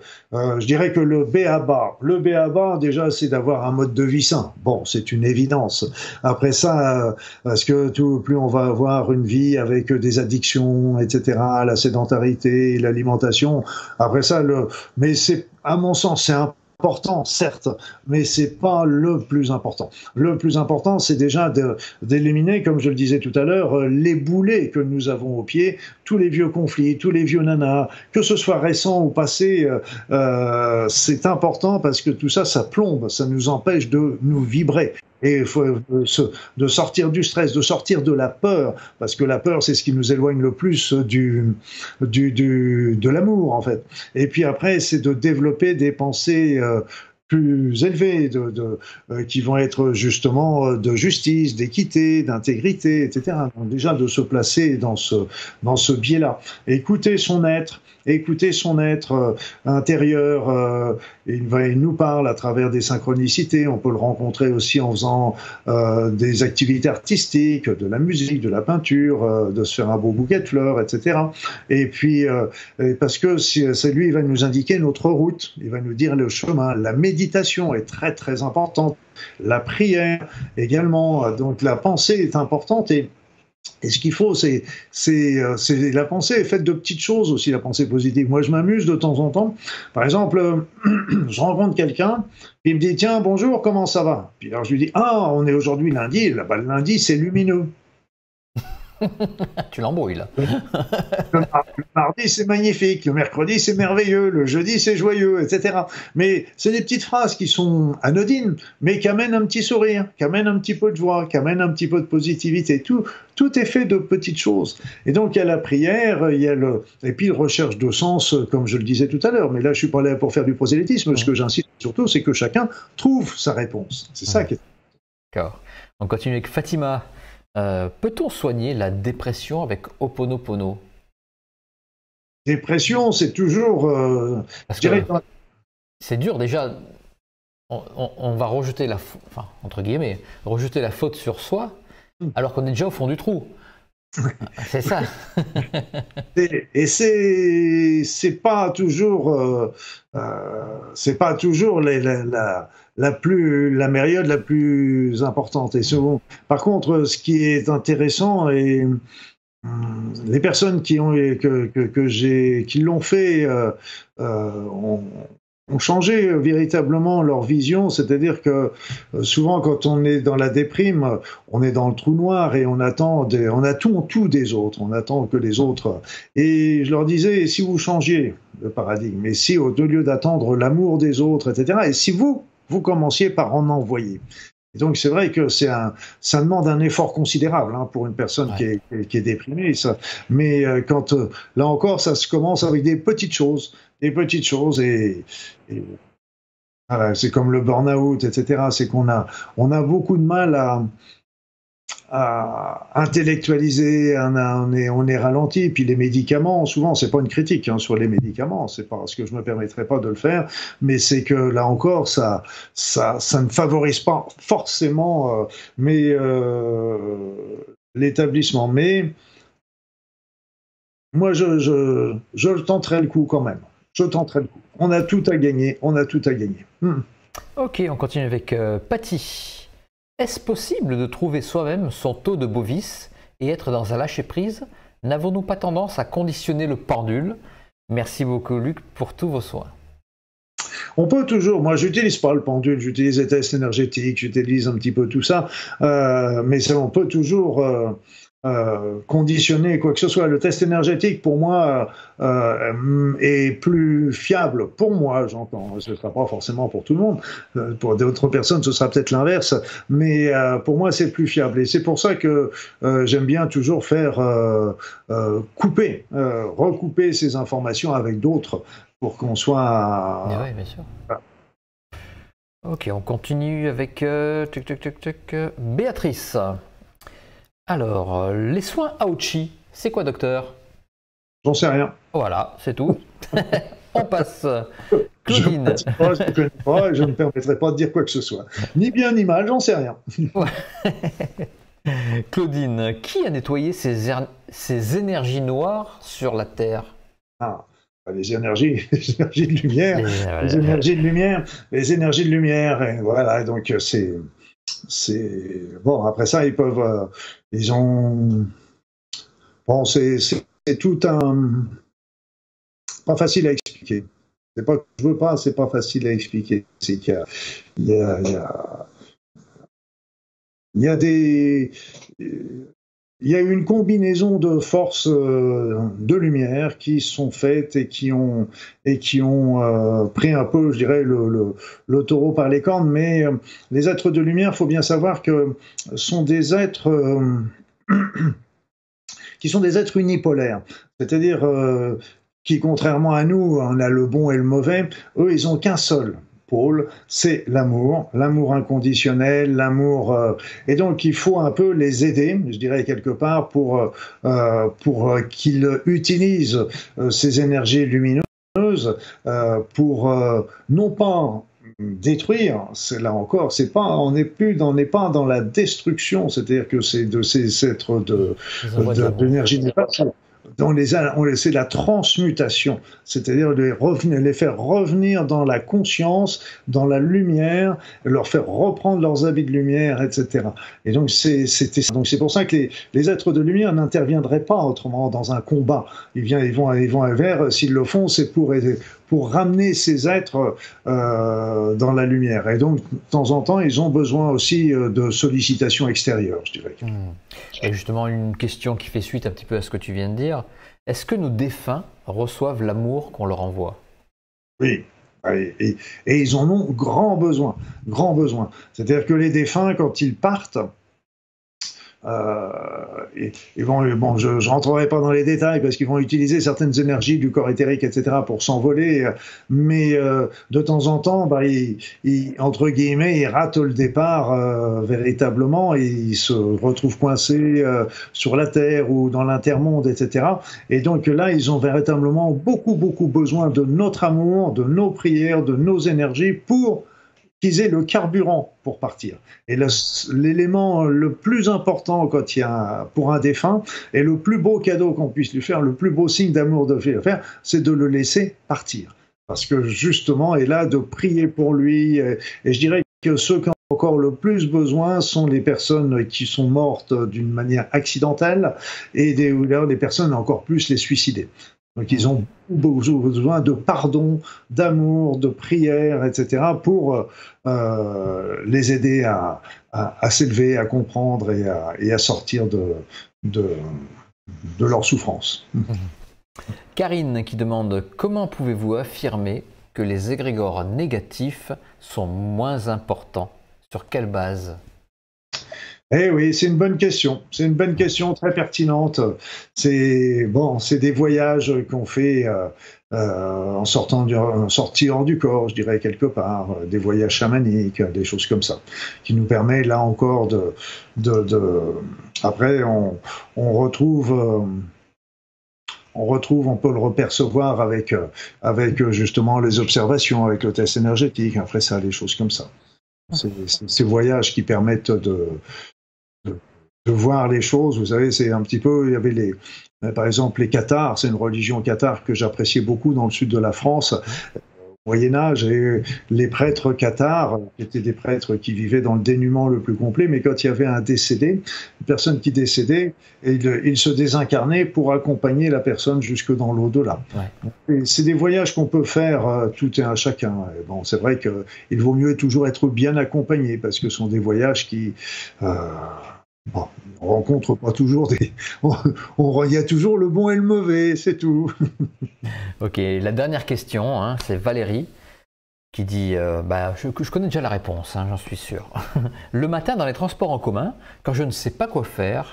je dirais que le B A B A, le B A B A, déjà, c'est d'avoir un mode de vie sain. Bon, c'est une évidence. Après ça, euh, parce que tout, plus on va avoir une vie avec des addictions, et cetera, la sédentarité, l'alimentation, après ça, le... mais c'est, à mon sens, c'est important. Important, certes, mais c'est pas le plus important. Le plus important, c'est déjà de, d'éliminer, comme je le disais tout à l'heure, les boulets que nous avons aux pieds, tous les vieux conflits, tous les vieux nanas, que ce soit récent ou passé, euh, c'est important parce que tout ça, ça plombe, ça nous empêche de nous vibrer. Et il faut de sortir du stress, de sortir de la peur, parce que la peur, c'est ce qui nous éloigne le plus du, du, du, de l'amour, en fait. Et puis après, c'est de développer des pensées euh, plus élevés, de, de, euh, qui vont être justement de justice, d'équité, d'intégrité, et cetera. Donc déjà de se placer dans ce, dans ce biais-là. Écouter son être, écouter son être euh, intérieur, euh, il, va, il nous parle à travers des synchronicités, on peut le rencontrer aussi en faisant euh, des activités artistiques, de la musique, de la peinture, euh, de se faire un beau bouquet de fleurs, et cetera. Et puis, euh, et parce que c'est lui, il va nous indiquer notre route, il va nous dire le chemin, la méditation. La méditation est très très importante, la prière également, donc la pensée est importante et, et ce qu'il faut c'est la pensée est faite de petites choses aussi, la pensée positive. Moi je m'amuse de temps en temps, par exemple je rencontre quelqu'un, il me dit tiens bonjour comment ça va, puis alors je lui dis ah on est aujourd'hui lundi, là-bas le lundi c'est lumineux. Tu l'embrouilles là. Le mardi c'est magnifique, le mercredi c'est merveilleux, le jeudi c'est joyeux, et cetera. Mais c'est des petites phrases qui sont anodines, mais qui amènent un petit sourire, qui amènent un petit peu de joie, qui amènent un petit peu de positivité. Tout, tout est fait de petites choses. Et donc il y a la prière, il y a le, et puis la recherche de sens, comme je le disais tout à l'heure. Mais là je suis pas là pour faire du prosélytisme. Mmh. Ce que j'insiste surtout, c'est que chacun trouve sa réponse. C'est mmh. ça qui est. D'accord. On continue avec Fatima. Euh, peut-on soigner la dépression avec Ho'oponopono? Dépression, c'est toujours... Euh, c'est dur déjà, on, on, on va rejeter la, enfin, entre guillemets, rejeter la faute sur soi, mmh. alors qu'on est déjà au fond du trou. C'est ça. Et c'est pas toujours, euh, euh, c'est pas toujours les, la, la, la plus, la période la plus importante. Et souvent, par contre, ce qui est intéressant et hum, les personnes qui ont que, que, que j'ai, qui l'ont fait, euh, euh, ont, ont changé véritablement leur vision, c'est-à-dire que souvent quand on est dans la déprime, on est dans le trou noir et on attend, des, on attend tout des autres, on attend que les autres. Et je leur disais, si vous changiez le paradigme, et si au lieu d'attendre l'amour des autres, et cetera, et si vous, vous commenciez par en envoyer. Et donc c'est vrai que c'est un, ça demande un effort considérable hein, pour une personne ouais. qui, est, qui, est, qui est déprimée. Ça. Mais euh, quand euh, là encore, ça se commence avec des petites choses, des petites choses et, et voilà, c'est comme le burn-out, et cetera. C'est qu'on a, on a beaucoup de mal à, à intellectualiser, on, a, on, est, on est ralenti. Puis les médicaments, souvent, c'est pas une critique hein, sur les médicaments, c'est parce que je me permettrai pas de le faire, mais c'est que là encore, ça, ça, ça ne favorise pas forcément, euh, mais euh, l'établissement. Mais moi, je, je, je tenterai le coup quand même. Je tenterai le coup. On a tout à gagner. On a tout à gagner. Hmm. Ok, on continue avec euh, Patty. Est-ce possible de trouver soi-même son taux de bovis et être dans un lâcher-prise? N'avons-nous pas tendance à conditionner le pendule? Merci beaucoup Luc pour tous vos soins. On peut toujours, moi j'utilise pas le pendule, j'utilise les tests énergétiques, j'utilise un petit peu tout ça, euh, mais ça, on peut toujours euh, euh, conditionner quoi que ce soit. Le test énergétique pour moi euh, est plus fiable, pour moi j'entends, ce ne sera pas forcément pour tout le monde, pour d'autres personnes ce sera peut-être l'inverse, mais euh, pour moi c'est plus fiable et c'est pour ça que euh, j'aime bien toujours faire euh, euh, couper, euh, recouper ces informations avec d'autres, pour qu'on soit... À... Oui, bien sûr. Voilà. Ok, on continue avec euh, tuc, tuc, tuc, tuc, euh, Béatrice. Alors, euh, les soins Aochi, c'est quoi, docteur? J'en sais rien. Voilà, c'est tout. On passe. Claudine. Je ne pas, je ne connais pas et je ne me permettrai pas de dire quoi que ce soit. Ni bien ni mal, j'en sais rien. Claudine, qui a nettoyé ces, er... ces énergies noires sur la Terre? Ah. Les énergies, les énergies de lumière, les énergies de lumière, les énergies de lumière, et voilà, donc c'est, c'est, bon, après ça, ils peuvent, euh, ils ont, bon, c'est tout un, pas facile à expliquer, c'est pas que je veux pas, c'est pas facile à expliquer, c'est qu'il y a, il y a, il y a, il y a des... Il y a eu une combinaison de forces euh, de lumière qui sont faites et qui ont, et qui ont euh, pris un peu, je dirais, le, le, le taureau par les cornes. Mais euh, les êtres de lumière, il faut bien savoir que sont des êtres euh, qui sont des êtres unipolaires, c'est-à-dire euh, qui, contrairement à nous, on a le bon et le mauvais, eux, ils n'ont qu'un seul. pôle, c'est l'amour, l'amour inconditionnel, l'amour... Euh, et donc, il faut un peu les aider, je dirais quelque part, pour, euh, pour qu'ils utilisent euh, ces énergies lumineuses euh, pour, euh, non pas... détruire, là encore, c'est pas, on n'est plus, on n'est pas dans la destruction, c'est-à-dire que c'est de ces êtres de d'énergie néfaste. On les a, on c'est la transmutation, c'est-à-dire les, les faire revenir dans la conscience, dans la lumière, leur faire reprendre leurs habits de lumière, et cetera. Et donc c'est pour ça que les, les êtres de lumière n'interviendraient pas autrement dans un combat. Ils, viennent, ils, vont, ils vont vers, s'ils le font, c'est pour aider, pour ramener ces êtres euh, dans la lumière. Et donc, de temps en temps, ils ont besoin aussi de sollicitations extérieures, je dirais. Mmh. Et justement, une question qui fait suite un petit peu à ce que tu viens de dire. Est-ce que nos défunts reçoivent l'amour qu'on leur envoie? Oui. Et, et, et ils en ont grand besoin. Grand besoin. C'est-à-dire que les défunts, quand ils partent, Euh, et, et bon, bon, je ne rentrerai pas dans les détails parce qu'ils vont utiliser certaines énergies du corps éthérique, et cetera, pour s'envoler. Mais euh, de temps en temps, bah, ils, ils, entre guillemets, ils ratent le départ euh, véritablement. Et ils se retrouvent coincés euh, sur la Terre ou dans l'intermonde, et cetera. Et donc là, ils ont véritablement beaucoup, beaucoup besoin de notre amour, de nos prières, de nos énergies pour qu'ils aient le carburant pour partir. Et l'élément le, le plus important quand il y a un, pour un défunt, et le plus beau cadeau qu'on puisse lui faire, le plus beau signe d'amour de faire, c'est de le laisser partir. Parce que justement, et là, de prier pour lui, et, et je dirais que ceux qui ont encore le plus besoin sont les personnes qui sont mortes d'une manière accidentelle, et des, ou alors les personnes encore plus les suicidées. Donc ils ont besoin de pardon, d'amour, de prière, et cetera pour euh, les aider à, à, à s'élever, à comprendre et à, et à sortir de, de, de leur souffrance. Mmh. Karine qui demande « Comment pouvez-vous affirmer que les égrégores négatifs sont moins importants? Sur quelle base ?» Eh oui, c'est une bonne question. C'est une bonne question très pertinente. C'est bon, c'est des voyages qu'on fait euh, euh, en sortant du, en sortant du corps, je dirais quelque part, des voyages chamaniques, des choses comme ça, qui nous permet là encore de, de, de... après on, on retrouve. Euh, On retrouve, on peut le repercevoir avec, avec justement les observations, avec le test énergétique, après ça, les choses comme ça. C'est ces voyages qui permettent de, de, de voir les choses. Vous savez, c'est un petit peu, il y avait les, par exemple les cathares, c'est une religion cathare que j'appréciais beaucoup dans le sud de la France. Moyen-Âge, et les prêtres cathares étaient des prêtres qui vivaient dans le dénuement le plus complet, mais quand il y avait un décédé, une personne qui décédait, il, il se désincarnait pour accompagner la personne jusque dans l'au-delà. Ouais. C'est des voyages qu'on peut faire euh, tout et à chacun. Et bon, c'est vrai qu'il vaut mieux toujours être bien accompagné, parce que ce sont des voyages qui... Euh, bon, on ne rencontre pas toujours des... Il y a toujours le bon et le mauvais, c'est tout. Ok, la dernière question, hein, c'est Valérie qui dit... Euh, bah, je, je connais déjà la réponse, hein, j'en suis sûr. Le matin, dans les transports en commun, quand je ne sais pas quoi faire,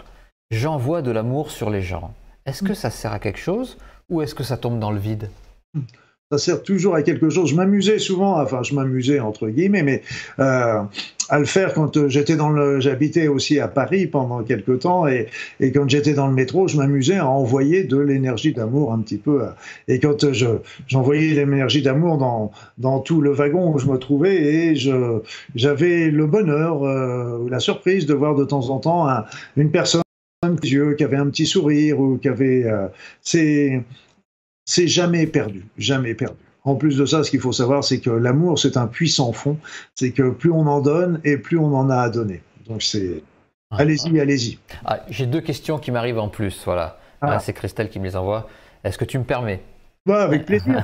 j'envoie de l'amour sur les gens. Est-ce que ça sert à quelque chose ou est-ce que ça tombe dans le vide ? Ça sert toujours à quelque chose. Je m'amusais souvent, enfin je m'amusais entre guillemets, mais euh, à le faire quand j'étais dans le, j'habitais aussi à Paris pendant quelques temps, et, et quand j'étais dans le métro, je m'amusais à envoyer de l'énergie d'amour un petit peu. Et quand je j'envoyais l'énergie d'amour dans dans tout le wagon où je me trouvais, et je j'avais le bonheur, euh, la surprise de voir de temps en temps un, une personne qui avait un petit sourire ou qui avait euh, c'est C'est jamais perdu, jamais perdu. En plus de ça, ce qu'il faut savoir, c'est que l'amour, c'est un puissant fond. C'est que plus on en donne et plus on en a à donner. Donc c'est... Ah, allez-y, ah, allez-y. Ah, j'ai deux questions qui m'arrivent en plus, voilà. Ah. Ah, c'est Christelle qui me les envoie. Est-ce que tu me permets? Bah, avec plaisir.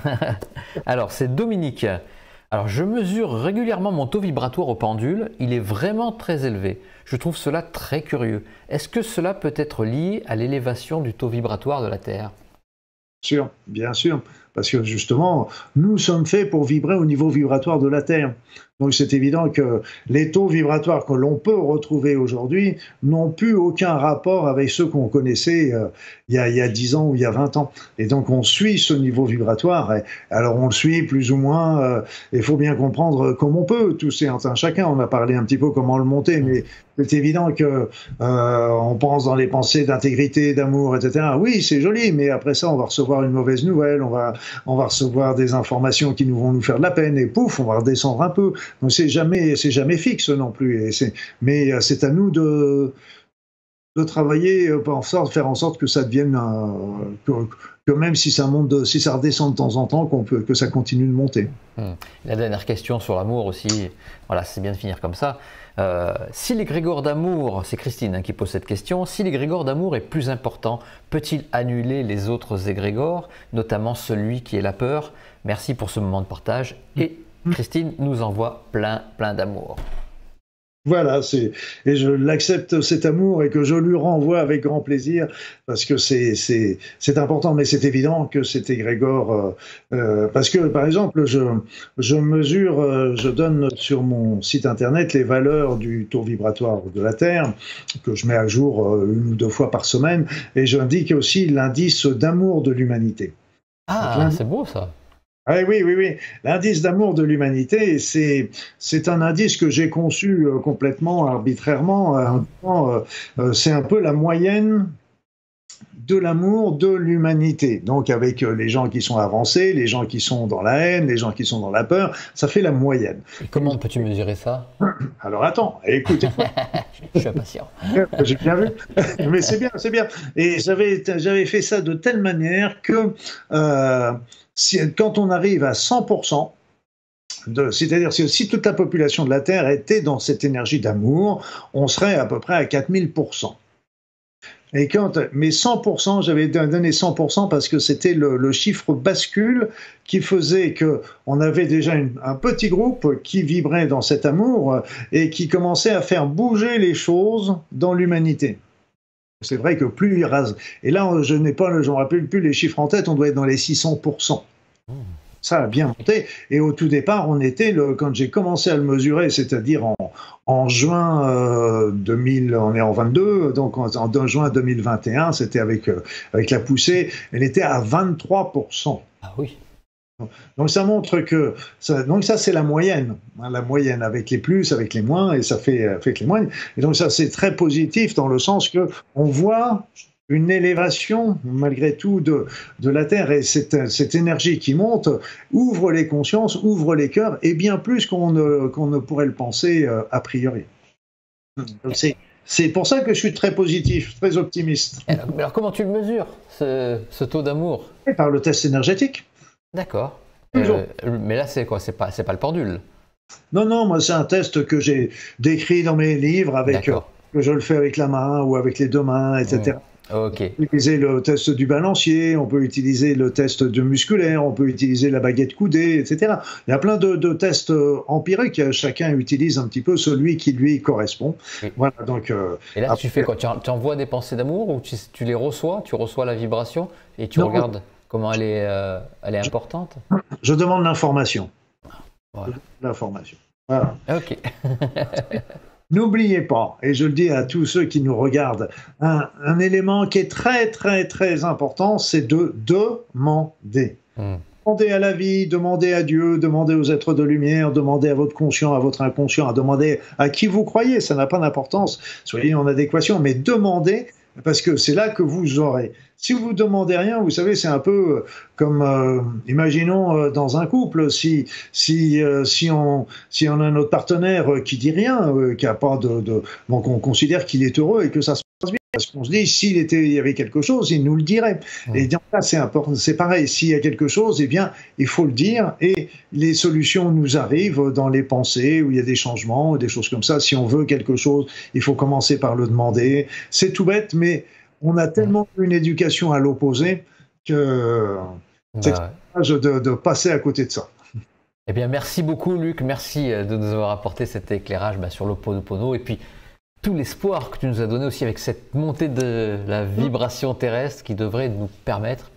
Alors, c'est Dominique. Alors, je mesure régulièrement mon taux vibratoire au pendule. Il est vraiment très élevé. Je trouve cela très curieux. Est-ce que cela peut être lié à l'élévation du taux vibratoire de la Terre? Bien sûr, bien sûr. parce que justement, nous sommes faits pour vibrer au niveau vibratoire de la Terre. Donc c'est évident que les taux vibratoires que l'on peut retrouver aujourd'hui n'ont plus aucun rapport avec ceux qu'on connaissait euh, il y a, il y a dix ans ou il y a vingt ans. Et donc on suit ce niveau vibratoire, et alors on le suit plus ou moins, il euh, faut bien comprendre comme on peut, tous et un chacun, on a parlé un petit peu comment le monter, mais c'est évident qu'on euh, pense dans les pensées d'intégrité, d'amour, et cetera. Oui, c'est joli, mais après ça, on va recevoir une mauvaise nouvelle, on va, on va recevoir des informations qui nous vont nous faire de la peine, et pouf, on va redescendre un peu. Donc c'est jamais, c'est jamais fixe non plus, et c'est, mais c'est à nous de, de travailler, en sorte, faire en sorte que ça devienne, un, que, que même si ça, monte, si ça redescend de temps en temps, qu'on peut, que ça continue de monter. Hum. La dernière question sur l'amour aussi, voilà, c'est bien de finir comme ça. Euh, si l'égrégore d'amour, c'est Christine hein, qui pose cette question, si l'égrégore d'amour est plus important, peut-il annuler les autres égrégores, notamment celui qui est la peur? Merci pour ce moment de partage et Christine nous envoie plein, plein d'amour. Voilà, c'est, et je l'accepte cet amour et que je lui renvoie avec grand plaisir parce que c'est, c'est, c'est important, mais c'est évident que cet égrégore, euh, parce que par exemple, je, je mesure, je donne sur mon site internet les valeurs du taux vibratoire de la Terre, que je mets à jour une ou deux fois par semaine, et j'indique aussi l'indice d'amour de l'humanité. Ah, c'est beau ça! Ah oui, oui, oui. L'indice d'amour de l'humanité, c'est, c'est un indice que j'ai conçu euh, complètement arbitrairement. Euh, euh, euh, c'est un peu la moyenne de l'amour de l'humanité. Donc avec euh, les gens qui sont avancés, les gens qui sont dans la haine, les gens qui sont dans la peur, ça fait la moyenne. Et comment peux-tu mesurer ça? Alors attends, écoute. Je suis impatient. J'ai bien vu. Mais c'est bien, c'est bien. Et j'avais, j'avais fait ça de telle manière que... Euh, quand on arrive à cent pour cent, c'est-à-dire si toute la population de la Terre était dans cette énergie d'amour, on serait à peu près à quatre mille pour cent. Et quand, mais cent pour cent, j'avais donné cent pour cent parce que c'était le, le chiffre bascule qui faisait qu'on avait déjà une, un petit groupe qui vibrait dans cet amour et qui commençait à faire bouger les choses dans l'humanité. C'est vrai que plus il rase. Et là, je n'ai pas, je ne me rappelle plus les chiffres en tête, on doit être dans les six cents pour cent. Ça a bien monté. Et au tout départ, on était, le, quand j'ai commencé à le mesurer, c'est-à-dire en, en juin euh, deux mille, on est en vingt-deux, donc en, en juin deux mille vingt et un, c'était avec, euh, avec la poussée, elle était à vingt-trois pour cent. Ah oui. Donc ça montre que, ça, donc ça c'est la moyenne, hein, la moyenne avec les plus, avec les moins, et ça fait avec les moins. Et donc ça c'est très positif dans le sens que on voit une élévation malgré tout de, de la Terre et cette, cette énergie qui monte ouvre les consciences, ouvre les cœurs et bien plus qu'on ne, qu'on ne pourrait le penser euh, a priori. Donc c'est... C'est pour ça que je suis très positif, très optimiste. Alors, alors comment tu le mesures, ce, ce taux d'amour? Par le test énergétique. D'accord. Euh, mais là, c'est quoi? C'est pas, c'est pas le pendule? Non, non, moi, c'est un test que j'ai décrit dans mes livres, avec, euh, que je le fais avec la main ou avec les deux mains, et cetera. Mmh. Okay. On peut utiliser le test du balancier, on peut utiliser le test de musculaire, on peut utiliser la baguette coudée, et cetera. Il y a plein de, de tests empiriques, chacun utilise un petit peu celui qui lui correspond. Mmh. Voilà, donc, euh, et là, après... tu fais quoi? Tu envoies des pensées d'amour ou tu, tu les reçois? Tu reçois la vibration et tu non, regardes comment elle est, euh, elle est importante? Je demande l'information. Voilà. L'information. Voilà. Ok. N'oubliez pas, et je le dis à tous ceux qui nous regardent, un, un élément qui est très, très, très important, c'est de demander. Hmm. Demandez à la vie, demandez à Dieu, demandez aux êtres de lumière, demandez à votre conscient, à votre inconscient, à demander à qui vous croyez, ça n'a pas d'importance, soyez en adéquation, mais demandez, parce que c'est là que vous aurez. Si vous ne demandez rien, vous savez, c'est un peu comme, euh, imaginons, euh, dans un couple, si, si, euh, si, on, si on a notre partenaire qui dit rien, euh, qui a pas de, de... Donc on considère qu'il est heureux et que ça se passe bien. Parce qu'on se dit, s'il était, il y avait quelque chose, il nous le dirait. Mmh. Et donc là, c'est important, c'est pareil. S'il y a quelque chose, eh bien, il faut le dire. Et les solutions nous arrivent dans les pensées où il y a des changements, des choses comme ça. Si on veut quelque chose, il faut commencer par le demander. C'est tout bête, mais on a tellement mmh. une éducation à l'opposé que bah, c'est dommage de, de passer à côté de ça. Eh bien, merci beaucoup, Luc. Merci de nous avoir apporté cet éclairage bah, sur l'Ho'oponopono. Et puis, tout l'espoir que tu nous as donné aussi avec cette montée de la vibration terrestre qui devrait nous permettre,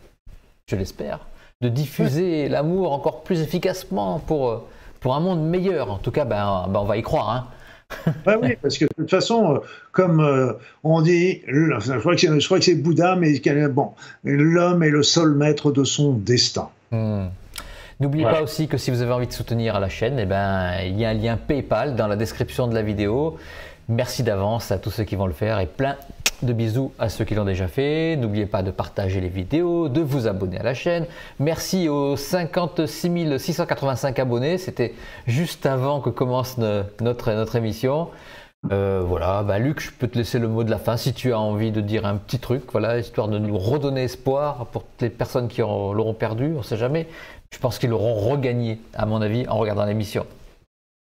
je l'espère, de diffuser l'amour encore plus efficacement pour, pour un monde meilleur. En tout cas, ben, ben on va y croire. Hein. Ben oui, parce que de toute façon, comme euh, on dit, je crois que c'est Bouddha, mais bon, l'homme est le seul maître de son destin. Mmh. N'oubliez ouais. pas aussi que si vous avez envie de soutenir la chaîne, eh ben, il y a un lien PayPal dans la description de la vidéo. Merci d'avance à tous ceux qui vont le faire et plein de bisous à ceux qui l'ont déjà fait. N'oubliez pas de partager les vidéos, de vous abonner à la chaîne. Merci aux cinquante-six mille six cent quatre-vingt-cinq abonnés. C'était juste avant que commence notre, notre émission. Euh, voilà, ben Luc, je peux te laisser le mot de la fin si tu as envie de dire un petit truc, voilà, histoire de nous redonner espoir pour toutes les personnes qui l'auront perdu, on ne sait jamais. Je pense qu'ils l'auront regagné, à mon avis, en regardant l'émission.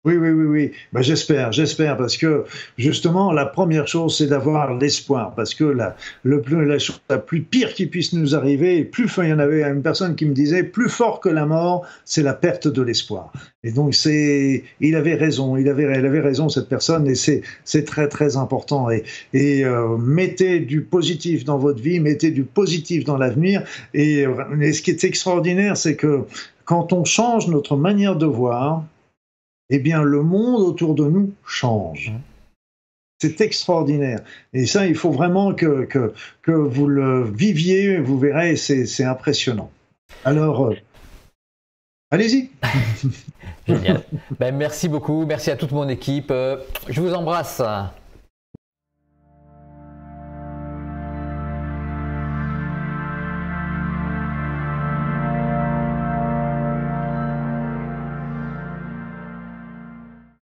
Oui, oui, oui, oui. Ben, j'espère, j'espère, parce que justement, la première chose, c'est d'avoir l'espoir, parce que la, le plus, la chose la plus pire qui puisse nous arriver, et plus, il y en avait une personne qui me disait, plus fort que la mort, c'est la perte de l'espoir. Et donc, c'est, il avait raison, il avait, il avait raison, cette personne, et c'est, c'est très, très important. Et, et euh, mettez du positif dans votre vie, mettez du positif dans l'avenir. Et, et ce qui est extraordinaire, c'est que quand on change notre manière de voir, eh bien, le monde autour de nous change. C'est extraordinaire. Et ça, il faut vraiment que, que, que vous le viviez, vous verrez, c'est impressionnant. Alors, euh, allez-y. Génial. Ben, merci beaucoup, merci à toute mon équipe. Je vous embrasse.